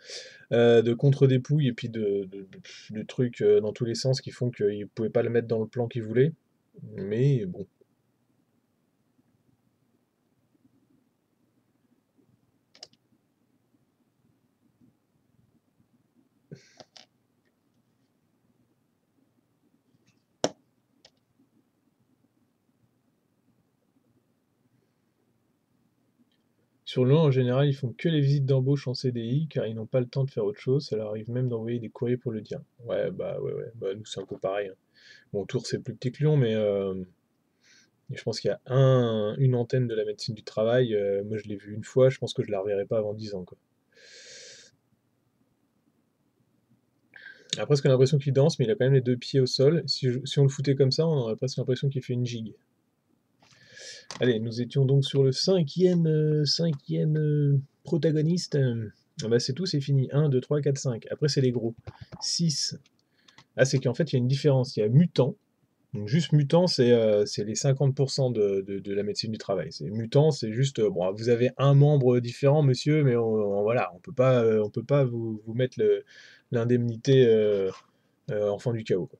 De contre des pouilles et puis de trucs dans tous les sens qui font qu'ils ne pouvaient pas le mettre dans le plan qu'ils voulaient. Mais bon. Sur le long, en général, ils font que les visites d'embauche en CDI, car ils n'ont pas le temps de faire autre chose, ça leur arrive même d'envoyer des courriers pour le dire. Ouais, bah ouais, bah, nous c'est un peu pareil. Hein. Bon, Tours c'est plus petit que Lyon, mais je pense qu'il y a une antenne de la médecine du travail, moi je l'ai vue une fois, je pense que je la reverrai pas avant 10 ans, quoi. On a presque l'impression qu'il danse, mais il a quand même les deux pieds au sol, si on le foutait comme ça, on aurait presque l'impression qu'il fait une gigue. Allez, nous étions donc sur le cinquième protagoniste. Bah c'est tout, c'est fini. 1, 2, 3, 4, 5. Après, c'est les gros. 6. Ah, c'est qu'en fait, il y a une différence. Il y a mutant. Donc, juste mutant, c'est les 50% de la médecine du travail. Mutant, c'est juste... bon, vous avez un membre différent, monsieur, mais voilà, on peut pas vous mettre l'indemnité enfant du chaos. Quoi.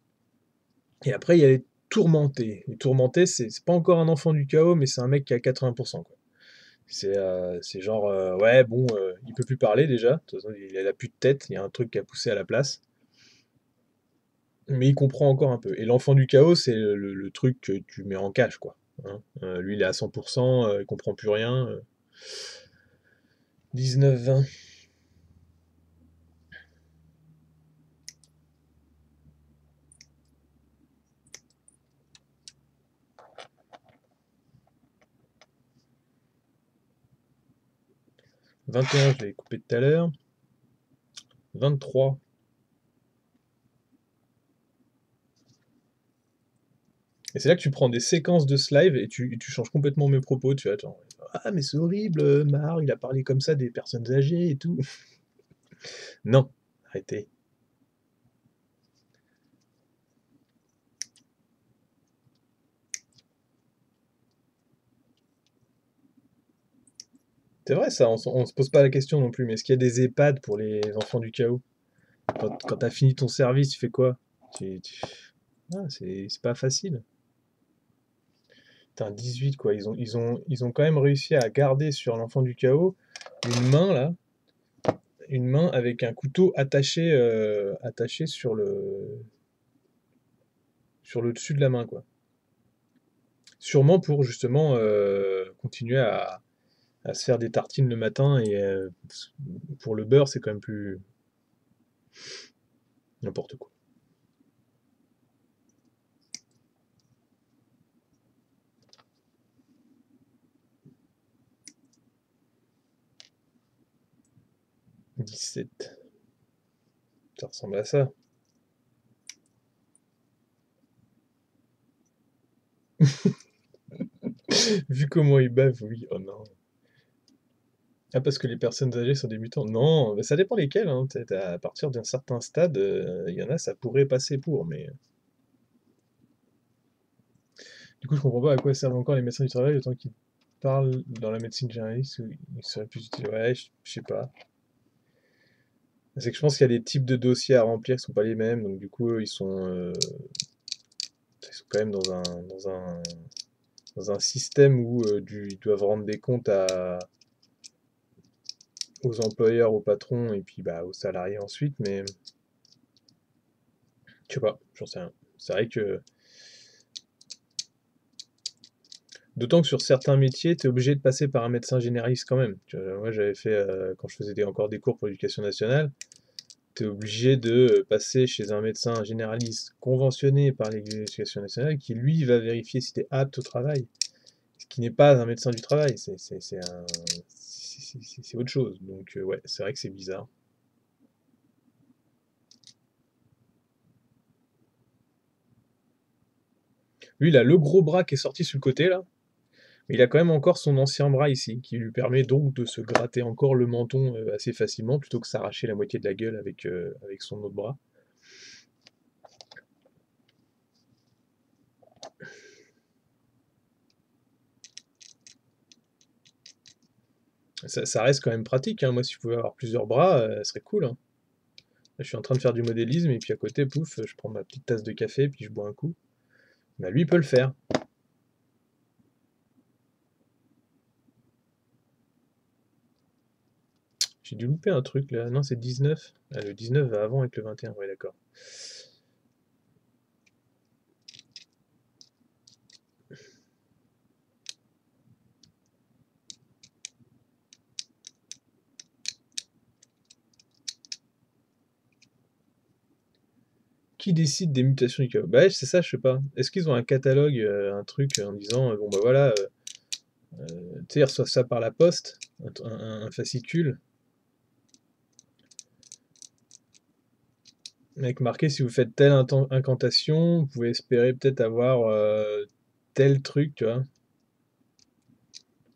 Et après, il y a les... Tourmenté. Et tourmenté, c'est pas encore un enfant du chaos, mais c'est un mec qui a 80%. C'est genre, ouais, bon, il peut plus parler déjà, de toute façon, il a plus de tête, il y a un truc qui a poussé à la place. Mais il comprend encore un peu. Et l'enfant du chaos, c'est le truc que tu mets en cache, quoi. Hein, lui, il est à 100%, il comprend plus rien. 19-20. « 21, je l'ai coupé tout à l'heure. »« 23. » Et c'est là que tu prends des séquences de ce live et tu changes complètement mes propos. Tu vas genre « ah, mais c'est horrible, marre, il a parlé comme ça des personnes âgées et tout. » Non, arrêtez. C'est vrai ça, on se pose pas la question non plus, mais est-ce qu'il y a des EHPAD pour les enfants du chaos? Quand t'as fini ton service, tu fais quoi? Ah, c'est pas facile. Putain, 18 quoi, ils ont quand même réussi à garder sur l'enfant du chaos une main là, une main avec un couteau attaché, attaché sur le dessus de la main quoi. Sûrement pour justement continuer à se faire des tartines le matin, et pour le beurre, c'est quand même plus... n'importe quoi. « 17. » Ça ressemble à ça. Vu comment ils bavent, oui. Oh non. Ah, parce que les personnes âgées sont des mutants. Non, ben, ça dépend lesquels. Hein. Peut-être à partir d'un certain stade, il y en a, ça pourrait passer pour, mais... Du coup, je comprends pas à quoi servent encore les médecins du travail, autant qu'ils parlent dans la médecine généraliste, ils seraient plus utiles. Ouais, je sais pas. C'est que je pense qu'il y a des types de dossiers à remplir qui sont pas les mêmes, donc du coup, ils sont quand même dans un système où ils doivent rendre des comptes aux employeurs, aux patrons, et puis bah, aux salariés ensuite, mais... Je sais pas, j'en sais rien. C'est vrai que... D'autant que sur certains métiers, tu es obligé de passer par un médecin généraliste quand même. Moi, j'avais fait, quand je faisais encore des cours pour l'éducation nationale, tu es obligé de passer chez un médecin généraliste conventionné par l'éducation nationale qui, lui, va vérifier si tu es apte au travail. Ce qui n'est pas un médecin du travail, c'est autre chose. Donc, ouais, c'est vrai que c'est bizarre. Lui, il a le gros bras qui est sorti sur le côté, là. Il a quand même encore son ancien bras ici, qui lui permet donc de se gratter encore le menton assez facilement, plutôt que s'arracher la moitié de la gueule avec son autre bras. Ça reste quand même pratique, hein. Moi, si je pouvais avoir plusieurs bras, ça serait cool. Hein. Là, je suis en train de faire du modélisme, et puis à côté, pouf, je prends ma petite tasse de café, puis je bois un coup. Bah, lui, il peut le faire. J'ai dû louper un truc là, non c'est 19, ah, le 19 va avant avec le 21, ouais d'accord. Qui décide des mutations du chaos? Bah c'est ça, je sais pas. Est-ce qu'ils ont un catalogue, un truc en disant, bon bah voilà, tu sais, ils reçoivent ça par la poste, un fascicule. Avec marqué, si vous faites telle incantation, vous pouvez espérer peut-être avoir tel truc, tu vois.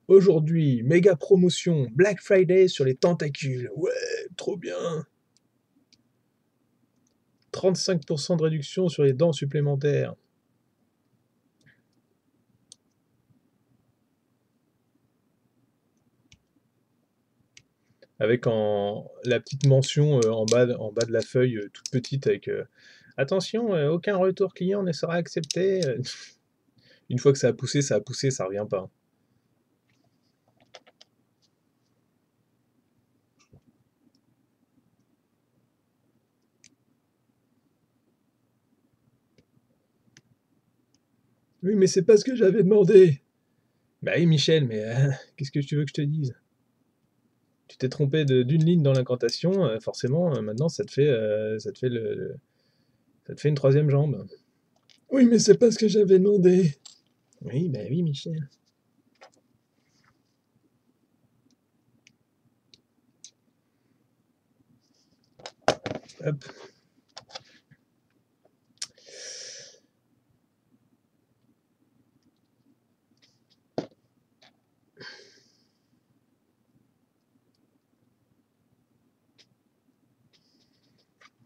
Aujourd'hui, méga promotion, Black Friday sur les tentacules. Ouais, trop bien. 35% de réduction sur les dents supplémentaires. Avec la petite mention en bas de la feuille, toute petite, avec « Attention, aucun retour client ne sera accepté ». Une fois que ça a poussé, ça revient pas. Oui, mais c'est pas ce que j'avais demandé. Bah oui, Michel, mais qu'est-ce que tu veux que je te dise ? Tu t'es trompé d'une ligne dans l'incantation, forcément, maintenant ça te fait une troisième jambe. Oui, mais c'est pas ce que j'avais demandé. Oui, bah oui, Michel. Hop.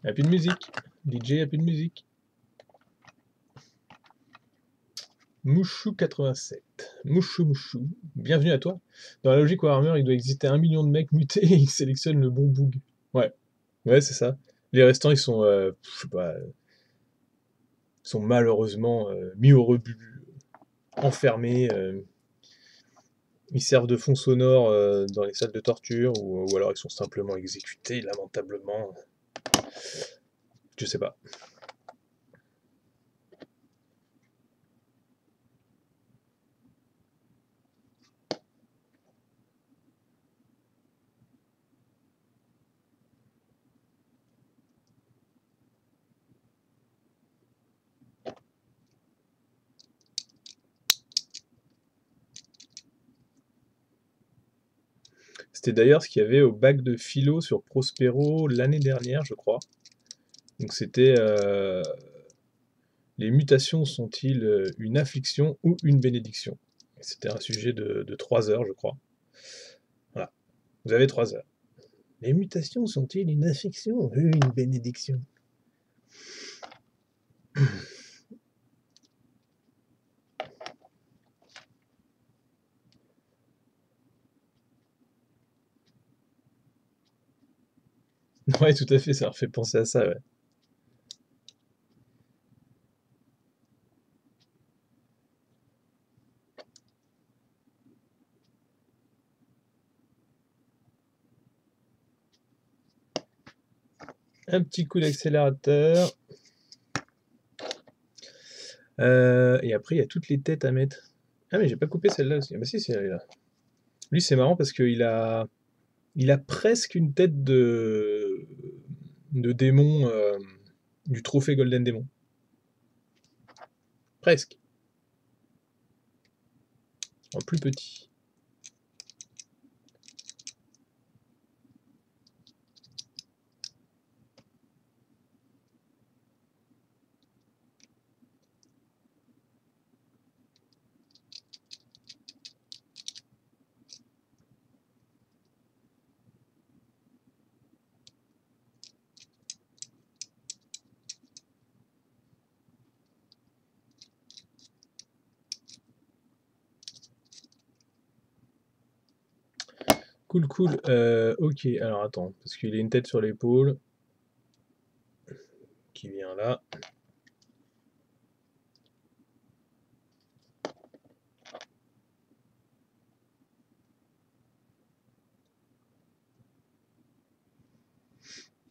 Il n'y a plus de musique. DJ, il n'y a plus de musique. Mouchou87. Mouchou. Bienvenue à toi. Dans la logique Warhammer, il doit exister 1 million de mecs mutés et ils sélectionnent le bon boug. Ouais. Ouais, c'est ça. Les restants, ils sont... je sais pas... Ils sont malheureusement mis au rebut. Enfermés. Ils servent de fond sonore dans les salles de torture. Ou alors ils sont simplement exécutés, lamentablement... Je sais pas. C'était d'ailleurs ce qu'il y avait au bac de philo sur Prospero l'année dernière, je crois. Donc c'était les mutations sont-ils une affliction ou une bénédiction? C'était un sujet de 3 heures, je crois. Voilà. Vous avez 3 heures. Les mutations sont-ils une affection, une bénédiction? Ouais, tout à fait, ça leur fait penser à ça, ouais. Un petit coup d'accélérateur. Et après, il y a toutes les têtes à mettre. Ah, mais j'ai pas coupé celle-là aussi. Ah, bah si, c'est là. Lui, c'est marrant parce qu'il a... Il a presque une tête de démon, du trophée Golden Démon. Presque. En plus petit. Cool, cool. Ok, alors attends, parce qu'il a une tête sur l'épaule qui vient là.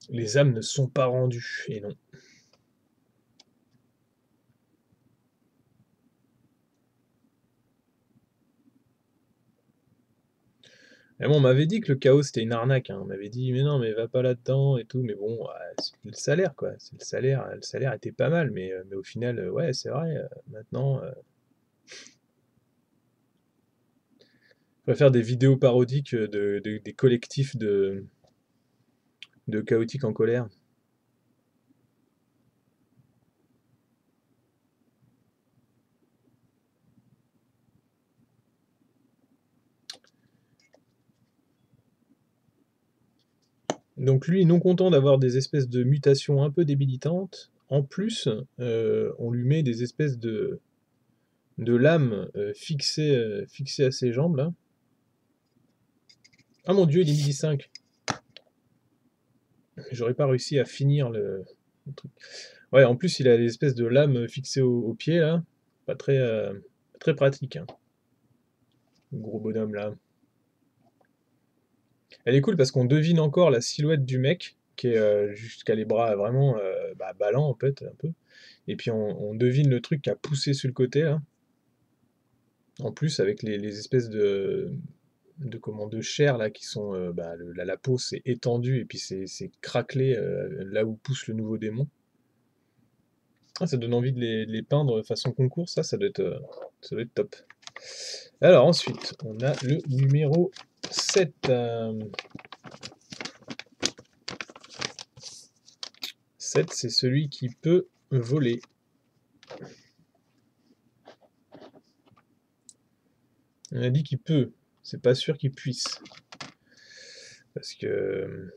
Les âmes ne sont pas rendues, et non. Mais bon, on m'avait dit que le chaos c'était une arnaque, hein. On m'avait dit mais non mais va pas là-dedans et tout, mais bon c'est le salaire quoi, c'est le salaire était pas mal, mais au final ouais c'est vrai, maintenant je préfère des vidéos parodiques des collectifs de chaotiques en colère. Donc lui, non content d'avoir des espèces de mutations un peu débilitantes, en plus, on lui met des espèces de lames fixées à ses jambes, là. Ah mon dieu, il est midi 5. J'aurais pas réussi à finir le truc. Ouais, en plus, il a des espèces de lames fixées au pied, là. Pas très, très pratique, hein. Le gros bonhomme, là. Elle est cool parce qu'on devine encore la silhouette du mec, qui est jusqu'à les bras vraiment ballants en fait, un peu. Et puis on devine le truc qui a poussé sur le côté, là. En plus, avec les espèces de chair, là, qui sont... la peau s'est étendue et puis c'est craquelé là où pousse le nouveau démon. Ah, ça donne envie de les peindre façon concours, ça doit être top. Alors ensuite, on a le numéro 7. C'est celui qui peut voler. On a dit qu'il peut, c'est pas sûr qu'il puisse. Parce que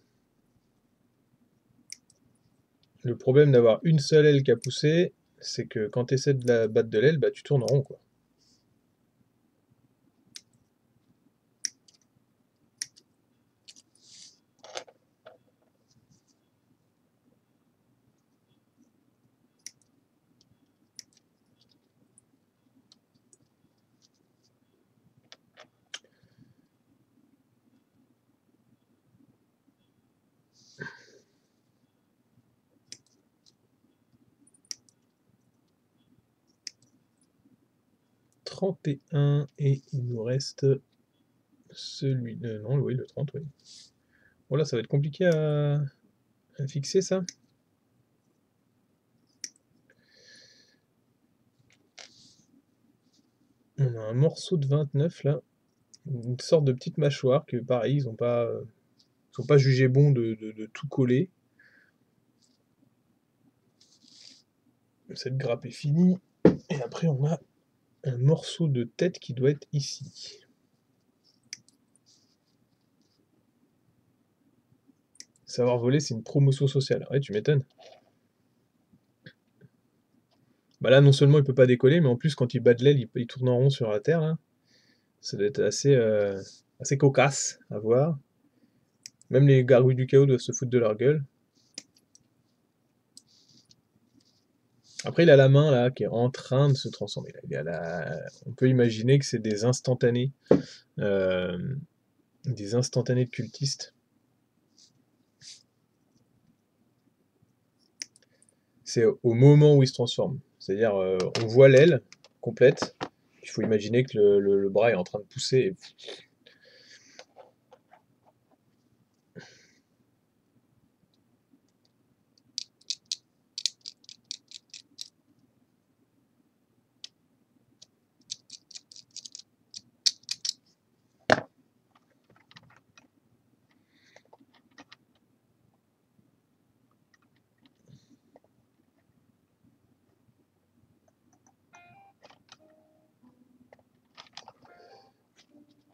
le problème d'avoir une seule aile qui a poussé, c'est que quand tu essaies de la battre de l'aile, bah, tu tournes en rond, quoi. Et il nous reste celui de... Non, oui, le 30, oui. Voilà, ça va être compliqué à fixer, ça. On a un morceau de 29, là. Une sorte de petite mâchoire que, pareil, ils n'ont pas... Ils n'ont pas jugé bon de tout coller. Cette grappe est finie. Et après, on a un morceau de tête qui doit être ici. Savoir voler, c'est une promotion sociale. Ouais, tu m'étonnes. Bah là, non seulement il peut pas décoller, mais en plus, quand il bat de l'aile, il tourne en rond sur la terre. Là. Ça doit être assez, assez cocasse à voir. Même les gargouilles du chaos doivent se foutre de leur gueule. Après, il a la main là qui est en train de se transformer. Là. Il a la... On peut imaginer que c'est des instantanés de cultistes. C'est au moment où il se transforme. C'est-à-dire, on voit l'aile complète. Il faut imaginer que le bras est en train de pousser. Et...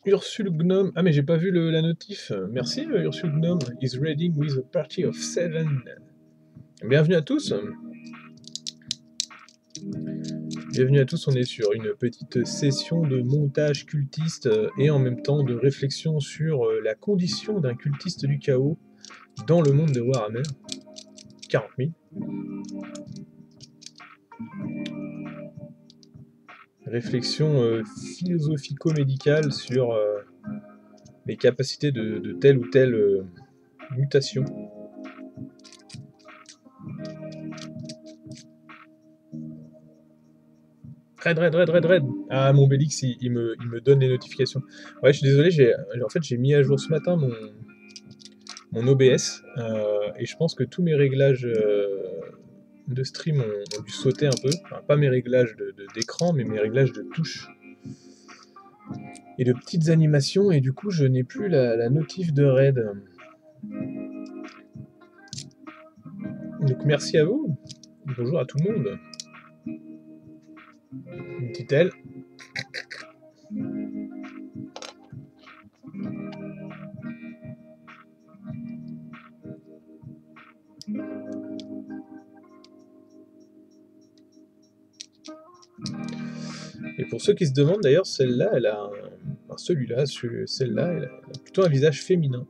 Ursule Gnome, ah mais j'ai pas vu la notif, merci Ursule Gnome, is raiding with a party of 7. Bienvenue à tous. Bienvenue à tous, on est sur une petite session de montage cultiste et en même temps de réflexion sur la condition d'un cultiste du chaos dans le monde de Warhammer 40 000. Réflexion philosophico-médicale sur les capacités de telle ou telle mutation. Raid. Ah, mon Bélix, il me donne les notifications. Ouais, je suis désolé, j'ai mis à jour ce matin mon OBS et je pense que tous mes réglages... de stream ont dû sauter un peu, enfin, pas mes réglages d'écran, mais mes réglages de touches et de petites animations, et du coup je n'ai plus la notif de raid. Donc merci à vous, bonjour à tout le monde. Une petite aile. Et pour ceux qui se demandent d'ailleurs, celle-là, elle a elle a plutôt un visage féminin.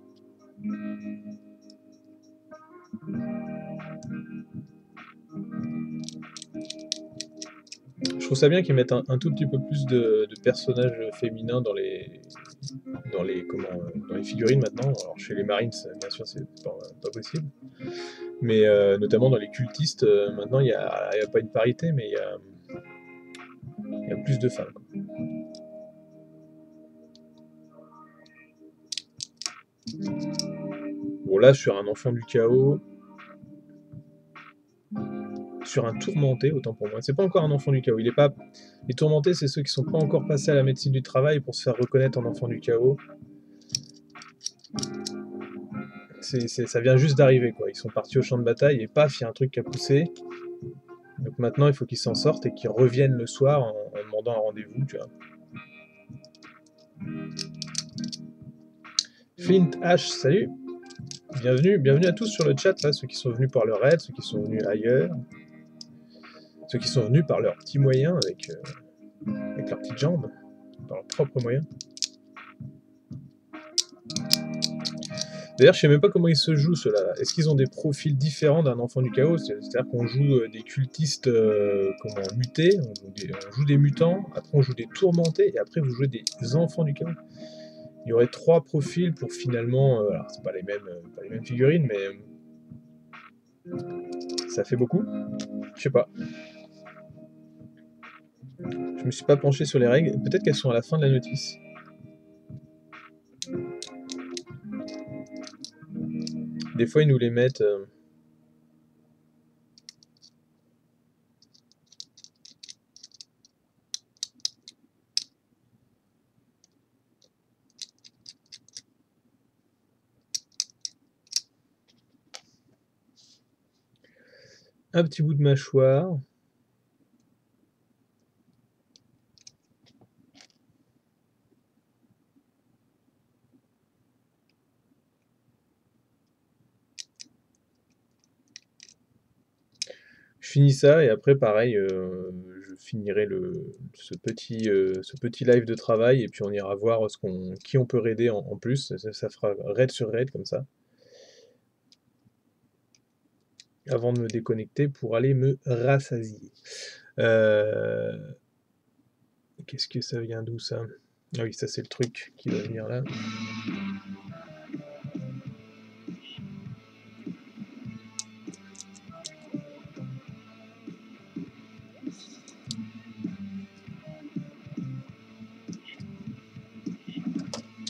Je trouve ça bien qu'ils mettent un tout petit peu plus de personnages féminins dans les figurines maintenant. Alors chez les Marines, bien sûr, c'est pas possible. Mais notamment dans les cultistes, maintenant il n'y a pas une parité, mais il y a plus de femmes. Bon là, sur un enfant du chaos, sur un tourmenté, autant pour moi. C'est pas encore un enfant du chaos. Il est pas. Les tourmentés, c'est ceux qui sont pas encore passés à la médecine du travail pour se faire reconnaître en enfant du chaos. Ça vient juste d'arriver quoi. Ils sont partis au champ de bataille et paf, il y a un truc qui a poussé. Donc maintenant, il faut qu'ils s'en sortent et qu'ils reviennent le soir en demandant un rendez-vous, tu vois. Flint H, salut. Bienvenue à tous sur le chat, là, ceux qui sont venus par leur aide, ceux qui sont venus ailleurs, ceux qui sont venus par leurs petits moyens, avec leurs petites jambes, par leurs propres moyens. D'ailleurs, je sais même pas comment ils se jouent, ceux-là. Est-ce qu'ils ont des profils différents d'un enfant du chaos? C'est-à-dire qu'on joue des cultistes mutés, on joue des mutants, après on joue des tourmentés, et après vous jouez des enfants du chaos. Il y aurait trois profils pour finalement... alors, c'est pas les mêmes figurines, mais... ça fait beaucoup. Je sais pas. Je me suis pas penché sur les règles. Peut-être qu'elles sont à la fin de la notice. Des fois, ils nous les mettent... Un petit bout de mâchoire. finis ça et après pareil je finirai ce petit live de travail et puis on ira voir qui on peut raider en plus, ça fera raid sur raid comme ça avant de me déconnecter pour aller me rassasier. Qu'est-ce que ça vient d'où ça? Ah oui, ça c'est le truc qui va venir là.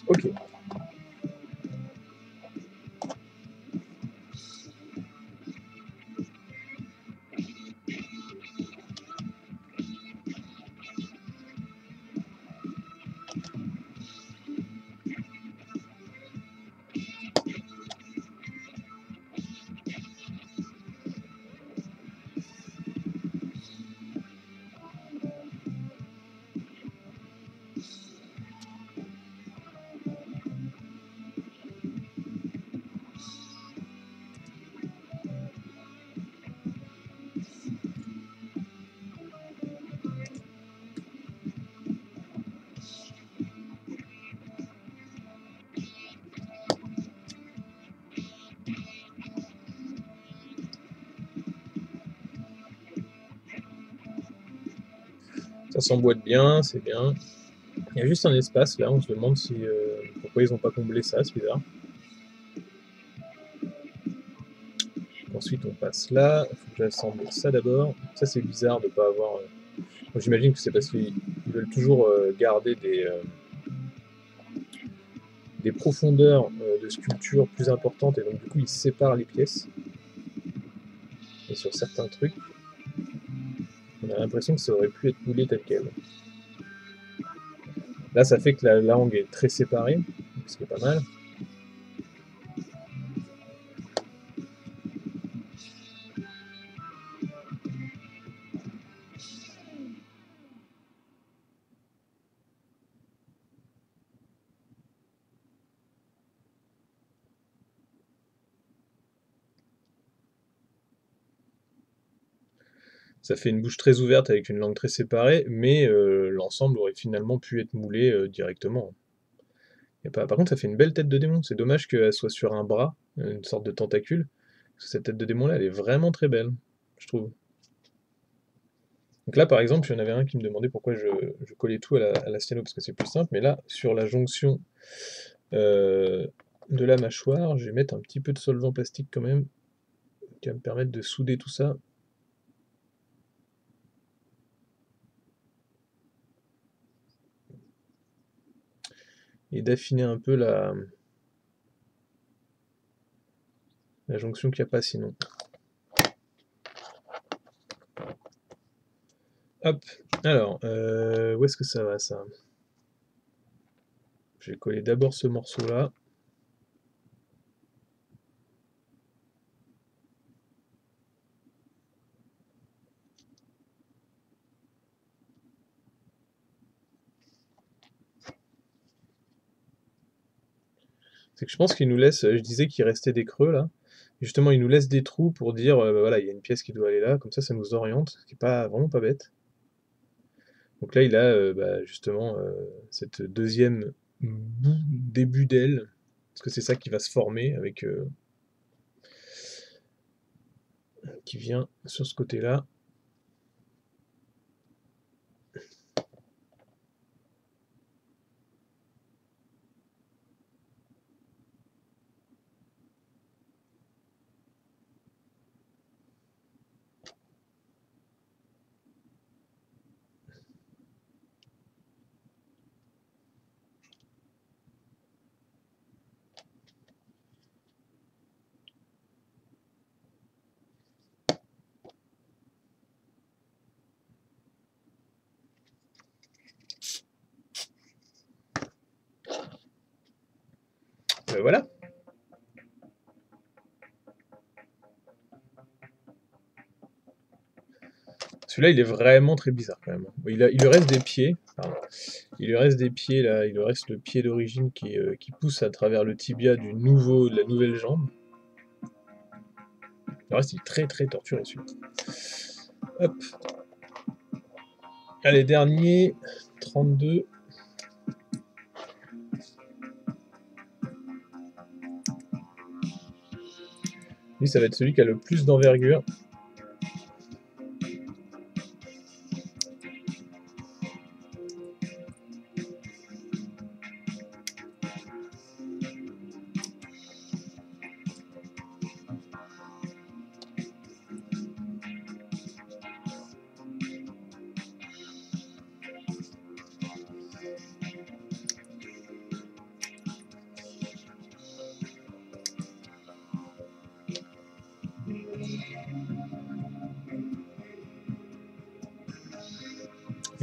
Ok. Ça s'emboîte bien, c'est bien. Il y a juste un espace là, on se demande si pourquoi ils n'ont pas comblé ça, c'est bizarre. Ensuite on passe là, il faut que j'assemble ça d'abord. Ça c'est bizarre de ne pas avoir... J'imagine que c'est parce qu'ils veulent toujours garder des profondeurs de sculpture plus importantes et donc du coup ils séparent les pièces. Et sur certains trucs... On a l'impression que ça aurait pu être moulé tel quel. Là, ça fait que la langue est très séparée, ce qui est pas mal. Ça fait une bouche très ouverte avec une langue très séparée, mais l'ensemble aurait finalement pu être moulé directement. Y a pas... Par contre, ça fait une belle tête de démon. C'est dommage qu'elle soit sur un bras, une sorte de tentacule. Parce que cette tête de démon-là, elle est vraiment très belle, je trouve. Donc là, par exemple, il y en avait un qui me demandait pourquoi je collais tout à la stylo, parce que c'est plus simple. Mais là, sur la jonction de la mâchoire, je vais mettre un petit peu de solvant plastique quand même, qui va me permettre de souder tout ça. Et d'affiner un peu la jonction qu'il n'y a pas sinon. Hop, alors, où est-ce que ça va ça? Je vais coller d'abord ce morceau là. C'est que je pense qu'ils nous laissent, je disais qu'il restait des creux là, justement ils nous laissent des trous pour dire bah voilà, il y a une pièce qui doit aller là, comme ça nous oriente, ce qui n'est pas, vraiment pas bête. Donc là il a justement cette deuxième début d'aile, parce que c'est ça qui va se former avec qui vient sur ce côté là. Voilà. Celui-là, il est vraiment très bizarre quand même. Il lui reste des pieds. Pardon. Il lui reste des pieds là. Il lui reste le pied d'origine qui pousse à travers le tibia de la nouvelle jambe. Le reste, il est très très torturé celui-là. Hop. Allez, dernier, 32. Lui, ça va être celui qui a le plus d'envergure.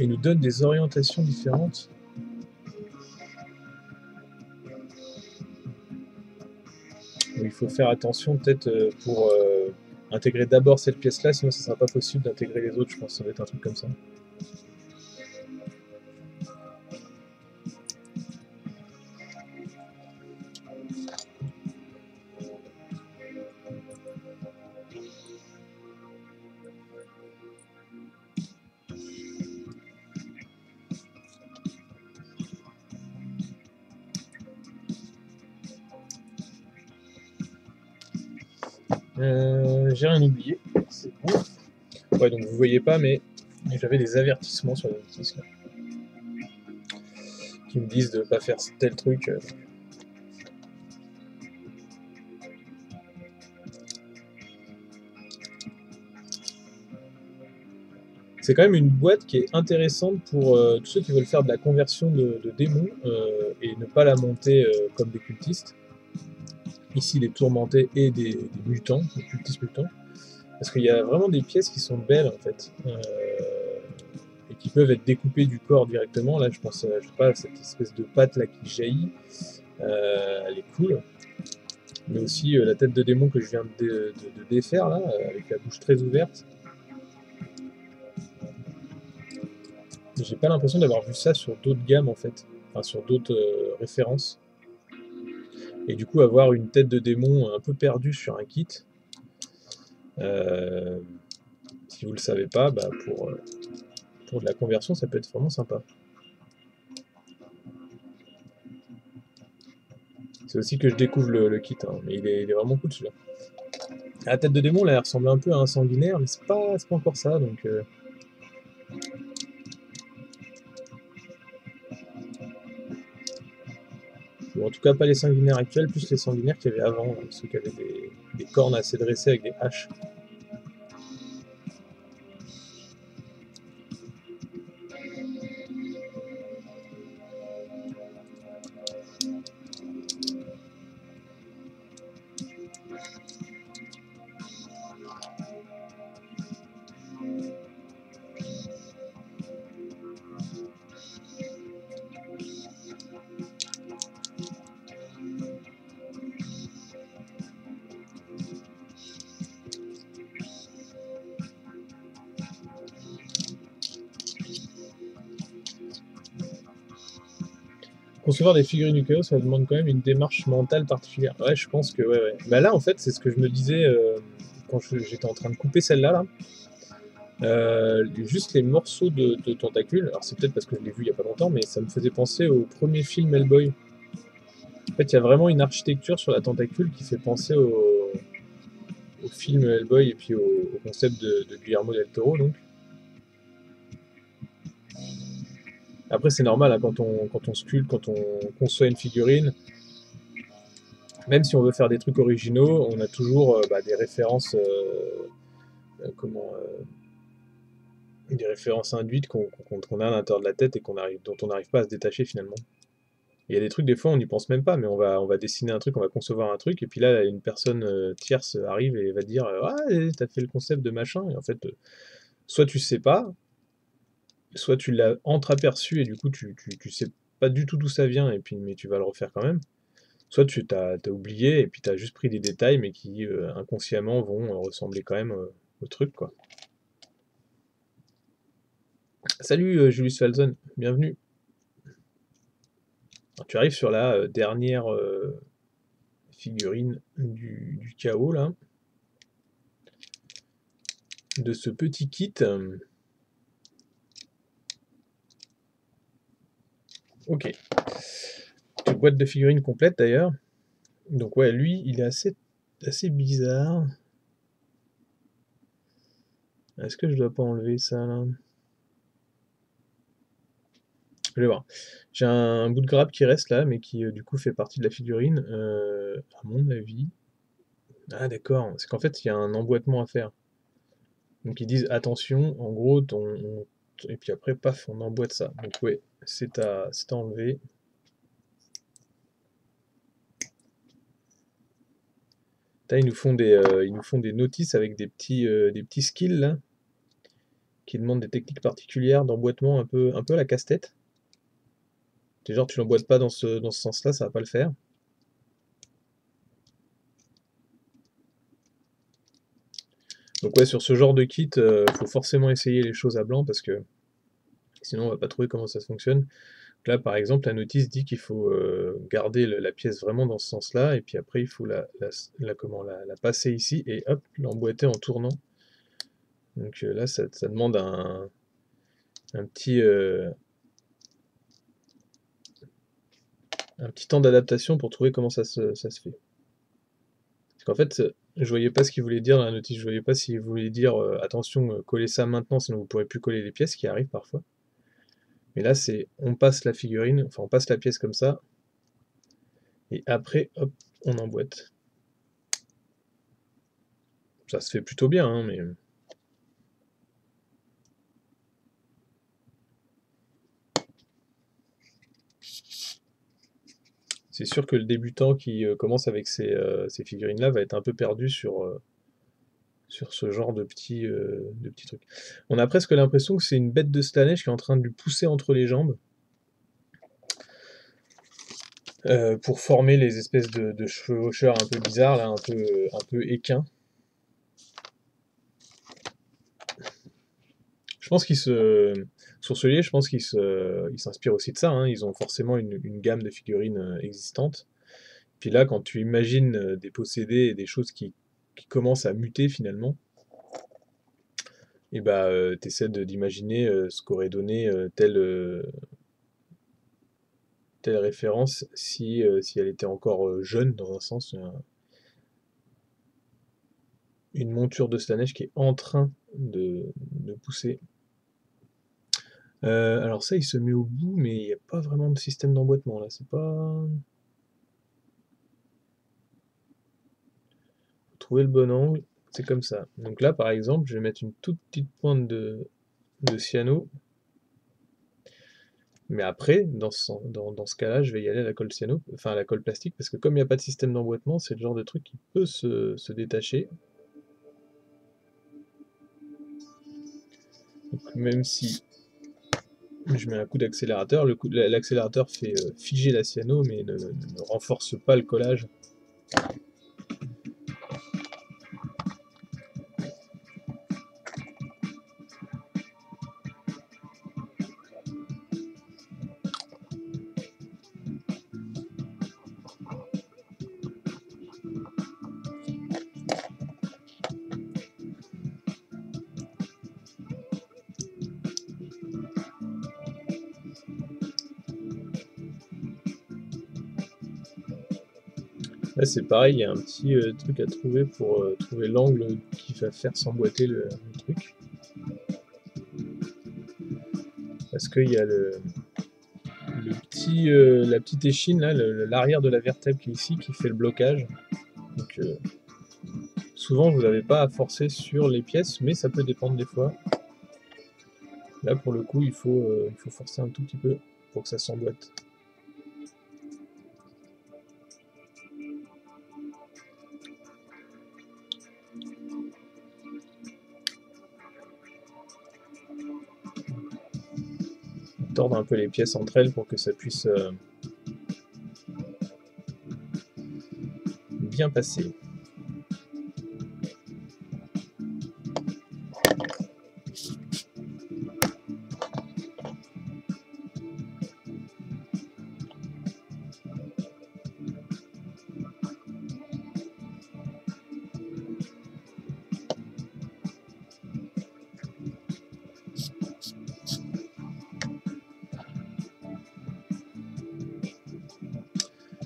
Et nous donne des orientations différentes. Donc, il faut faire attention peut-être pour intégrer d'abord cette pièce-là, sinon ce ne sera pas possible d'intégrer les autres, je pense que ça va être un truc comme ça. J'ai rien oublié, c'est bon. Ouais, donc vous voyez pas, mais j'avais des avertissements sur les notices qui me disent de ne pas faire tel truc. C'est quand même une boîte qui est intéressante pour tous ceux qui veulent faire de la conversion de démons et ne pas la monter comme des cultistes. Ici les tourmentés et des mutants, des cultistes mutants, parce qu'il y a vraiment des pièces qui sont belles en fait, et qui peuvent être découpées du corps directement. Là je pense, je sais pas, à cette espèce de patte là qui jaillit, elle est cool, mais aussi la tête de démon que je viens de défaire là, avec la bouche très ouverte. J'ai pas l'impression d'avoir vu ça sur d'autres gammes en fait, enfin sur d'autres références. Et du coup, avoir une tête de démon un peu perdue sur un kit, si vous ne le savez pas, bah pour de la conversion, ça peut être vraiment sympa. C'est aussi que je découvre le kit, hein, mais il est vraiment cool celui-là. La tête de démon, là, elle ressemble un peu à un sanguinaire, mais c'est pas encore ça, donc... Ou en tout cas pas les sanguinaires actuels, plus les sanguinaires qu'il y avait avant, ceux qui avaient des cornes assez dressées avec des haches. Concevoir des figurines du chaos, ça demande quand même une démarche mentale particulière. Ouais, je pense que ouais. Bah là, en fait, c'est ce que je me disais quand j'étais en train de couper celle-là. Là. Juste les morceaux de tentacules. Alors c'est peut-être parce que je l'ai vu il n'y a pas longtemps, mais ça me faisait penser au premier film Hellboy. En fait, il y a vraiment une architecture sur la tentacule qui fait penser au film Hellboy et puis au concept de Guillermo del Toro, donc. Après c'est normal, hein, quand on sculpte, quand on conçoit une figurine, même si on veut faire des trucs originaux, on a toujours des références des références induites qu'on a à l'intérieur de la tête et dont on n'arrive pas à se détacher finalement. Il y a des trucs, des fois on n'y pense même pas, mais on va dessiner un truc, on va concevoir un truc, et puis là une personne tierce arrive et va dire « Ah, t'as fait le concept de machin », et en fait, soit tu sais pas, soit tu l'as entreaperçu et du coup tu sais pas du tout d'où ça vient, et puis, mais tu vas le refaire quand même. Soit tu t'as oublié et puis tu as juste pris des détails mais qui inconsciemment vont ressembler quand même au truc quoi. Salut Julius Falzon, bienvenue. Alors, tu arrives sur la dernière figurine du chaos là. de ce petit kit. Ok. Une boîte de figurines complète d'ailleurs. Donc ouais, lui, il est assez bizarre. Est-ce que je dois pas enlever ça là? Je vais voir. J'ai un bout de grappe qui reste là, mais qui du coup fait partie de la figurine. À mon avis. Ah d'accord, c'est qu'en fait il y a un emboîtement à faire. Donc ils disent attention, en gros, et puis après, paf, on emboîte ça. Donc ouais, c'est à enlever. Ils nous font des notices avec des petits skills là, qui demandent des techniques particulières d'emboîtement un peu à la casse-tête. C'est genre tu l'emboîtes pas dans ce sens-là, ça va pas le faire. Donc ouais, sur ce genre de kit, faut forcément essayer les choses à blanc parce que sinon on va pas trouver comment ça fonctionne. Donc là par exemple, la notice dit qu'il faut garder la pièce vraiment dans ce sens-là et puis après il faut la passer ici et hop, l'emboîter en tournant. Donc là ça demande un petit temps d'adaptation pour trouver comment ça se fait. Parce qu'en fait, je voyais pas ce qu'il voulait dire dans la notice, je voyais pas s'il voulait dire attention, collez ça maintenant sinon vous pourrez plus coller les pièces, qui arrive parfois. Mais là c'est on passe la figurine, enfin on passe la pièce comme ça, et après hop, on emboîte. Ça se fait plutôt bien, hein, mais... C'est sûr que le débutant qui commence avec ces figurines-là va être un peu perdu sur ce genre de petits trucs. On a presque l'impression que c'est une bête de Slanesh qui est en train de lui pousser entre les jambes pour former les espèces de chevaucheurs un peu bizarres, là, un peu équins. Je pense qu'il se... Sourcelier, je pense qu'ils s'inspirent aussi de ça, hein. Ils ont forcément une gamme de figurines existantes. Puis là, quand tu imagines des possédés et des choses qui commencent à muter finalement, et bah, tu essaies d'imaginer ce qu'aurait donné telle référence si elle était encore jeune, dans un sens. Une monture de Slanesh qui est en train de pousser. Alors ça, il se met au bout, mais il n'y a pas vraiment de système d'emboîtement, là, c'est pas... Faut trouver le bon angle, c'est comme ça. Donc là, par exemple, je vais mettre une toute petite pointe de cyano. Mais après, dans ce cas-là, je vais y aller à la colle cyano, enfin à la colle plastique, parce que comme il n'y a pas de système d'emboîtement, c'est le genre de truc qui peut se détacher. Donc, même si... Je mets un coup d'accélérateur, l'accélérateur fait figer la cyano mais ne renforce pas le collage. Là c'est pareil, il y a un petit truc à trouver pour trouver l'angle qui va faire s'emboîter le truc. Parce qu'il y a la petite échine, l'arrière de la vertèbre qui est ici, qui fait le blocage. Donc, souvent vous n'avez pas à forcer sur les pièces, mais ça peut dépendre des fois. Là pour le coup il faut forcer un tout petit peu pour que ça s'emboîte. Tordre un peu les pièces entre elles pour que ça puisse bien passer.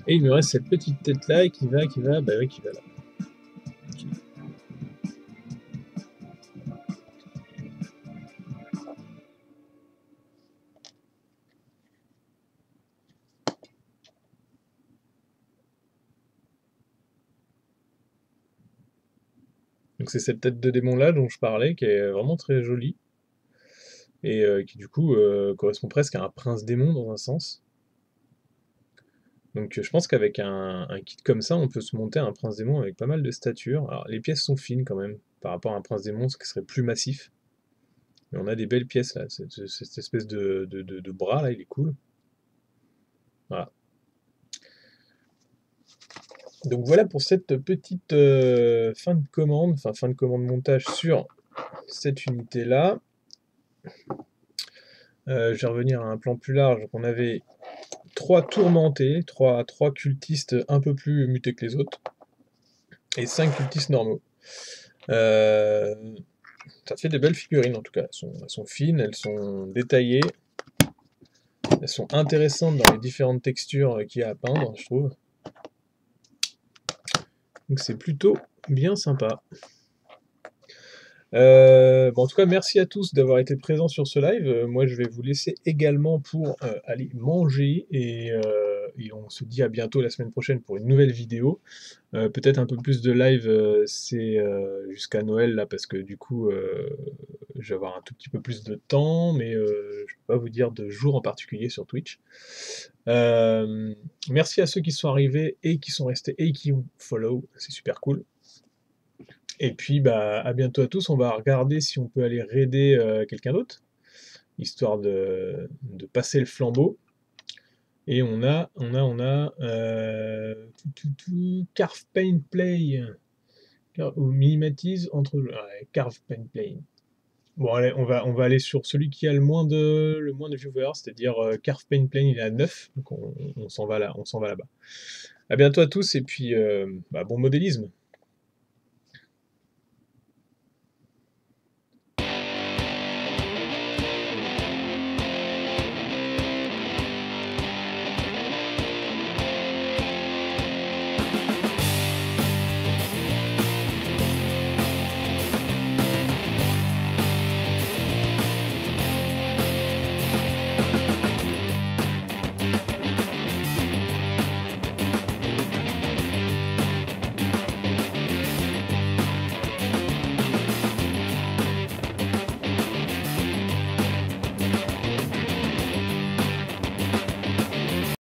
Et il me reste cette petite tête là qui va, bah oui, qui va là. Okay. Donc c'est cette tête de démon là dont je parlais, qui est vraiment très jolie. Et qui du coup correspond presque à un prince démon dans un sens. Donc je pense qu'avec un kit comme ça, on peut se monter à un prince démon avec pas mal de statures. Alors les pièces sont fines quand même, par rapport à un prince démon, ce qui serait plus massif. Mais on a des belles pièces là, cette espèce de bras là, il est cool. Voilà. Donc voilà pour cette petite fin de commande montage sur cette unité là. Je vais revenir à un plan plus large. Donc on avait 3 tourmentés, 3 cultistes un peu plus mutés que les autres, et 5 cultistes normaux. Ça fait des belles figurines en tout cas. Elles sont fines, elles sont détaillées, elles sont intéressantes dans les différentes textures qu'il y a à peindre, je trouve. Donc c'est plutôt bien sympa. Bon, en tout cas, merci à tous d'avoir été présents sur ce live. Moi, je vais vous laisser également pour aller manger et on se dit à bientôt la semaine prochaine pour une nouvelle vidéo. Peut-être un peu plus de live, c'est jusqu'à Noël là, parce que du coup, je vais avoir un tout petit peu plus de temps, mais je peux pas vous dire de jour en particulier sur Twitch. Merci à ceux qui sont arrivés et qui sont restés et qui follow, c'est super cool. Et puis, bah, à bientôt à tous. On va regarder si on peut aller raider quelqu'un d'autre, histoire de passer le flambeau. Et on a CarvePaintPlay ou minimatise entre CarvePaintPlay. Bon, allez, on va aller sur celui qui a le moins de viewers, c'est-à-dire CarvePaintPlay, il est à 9, donc on s'en va là-bas. À bientôt à tous et puis bon modélisme.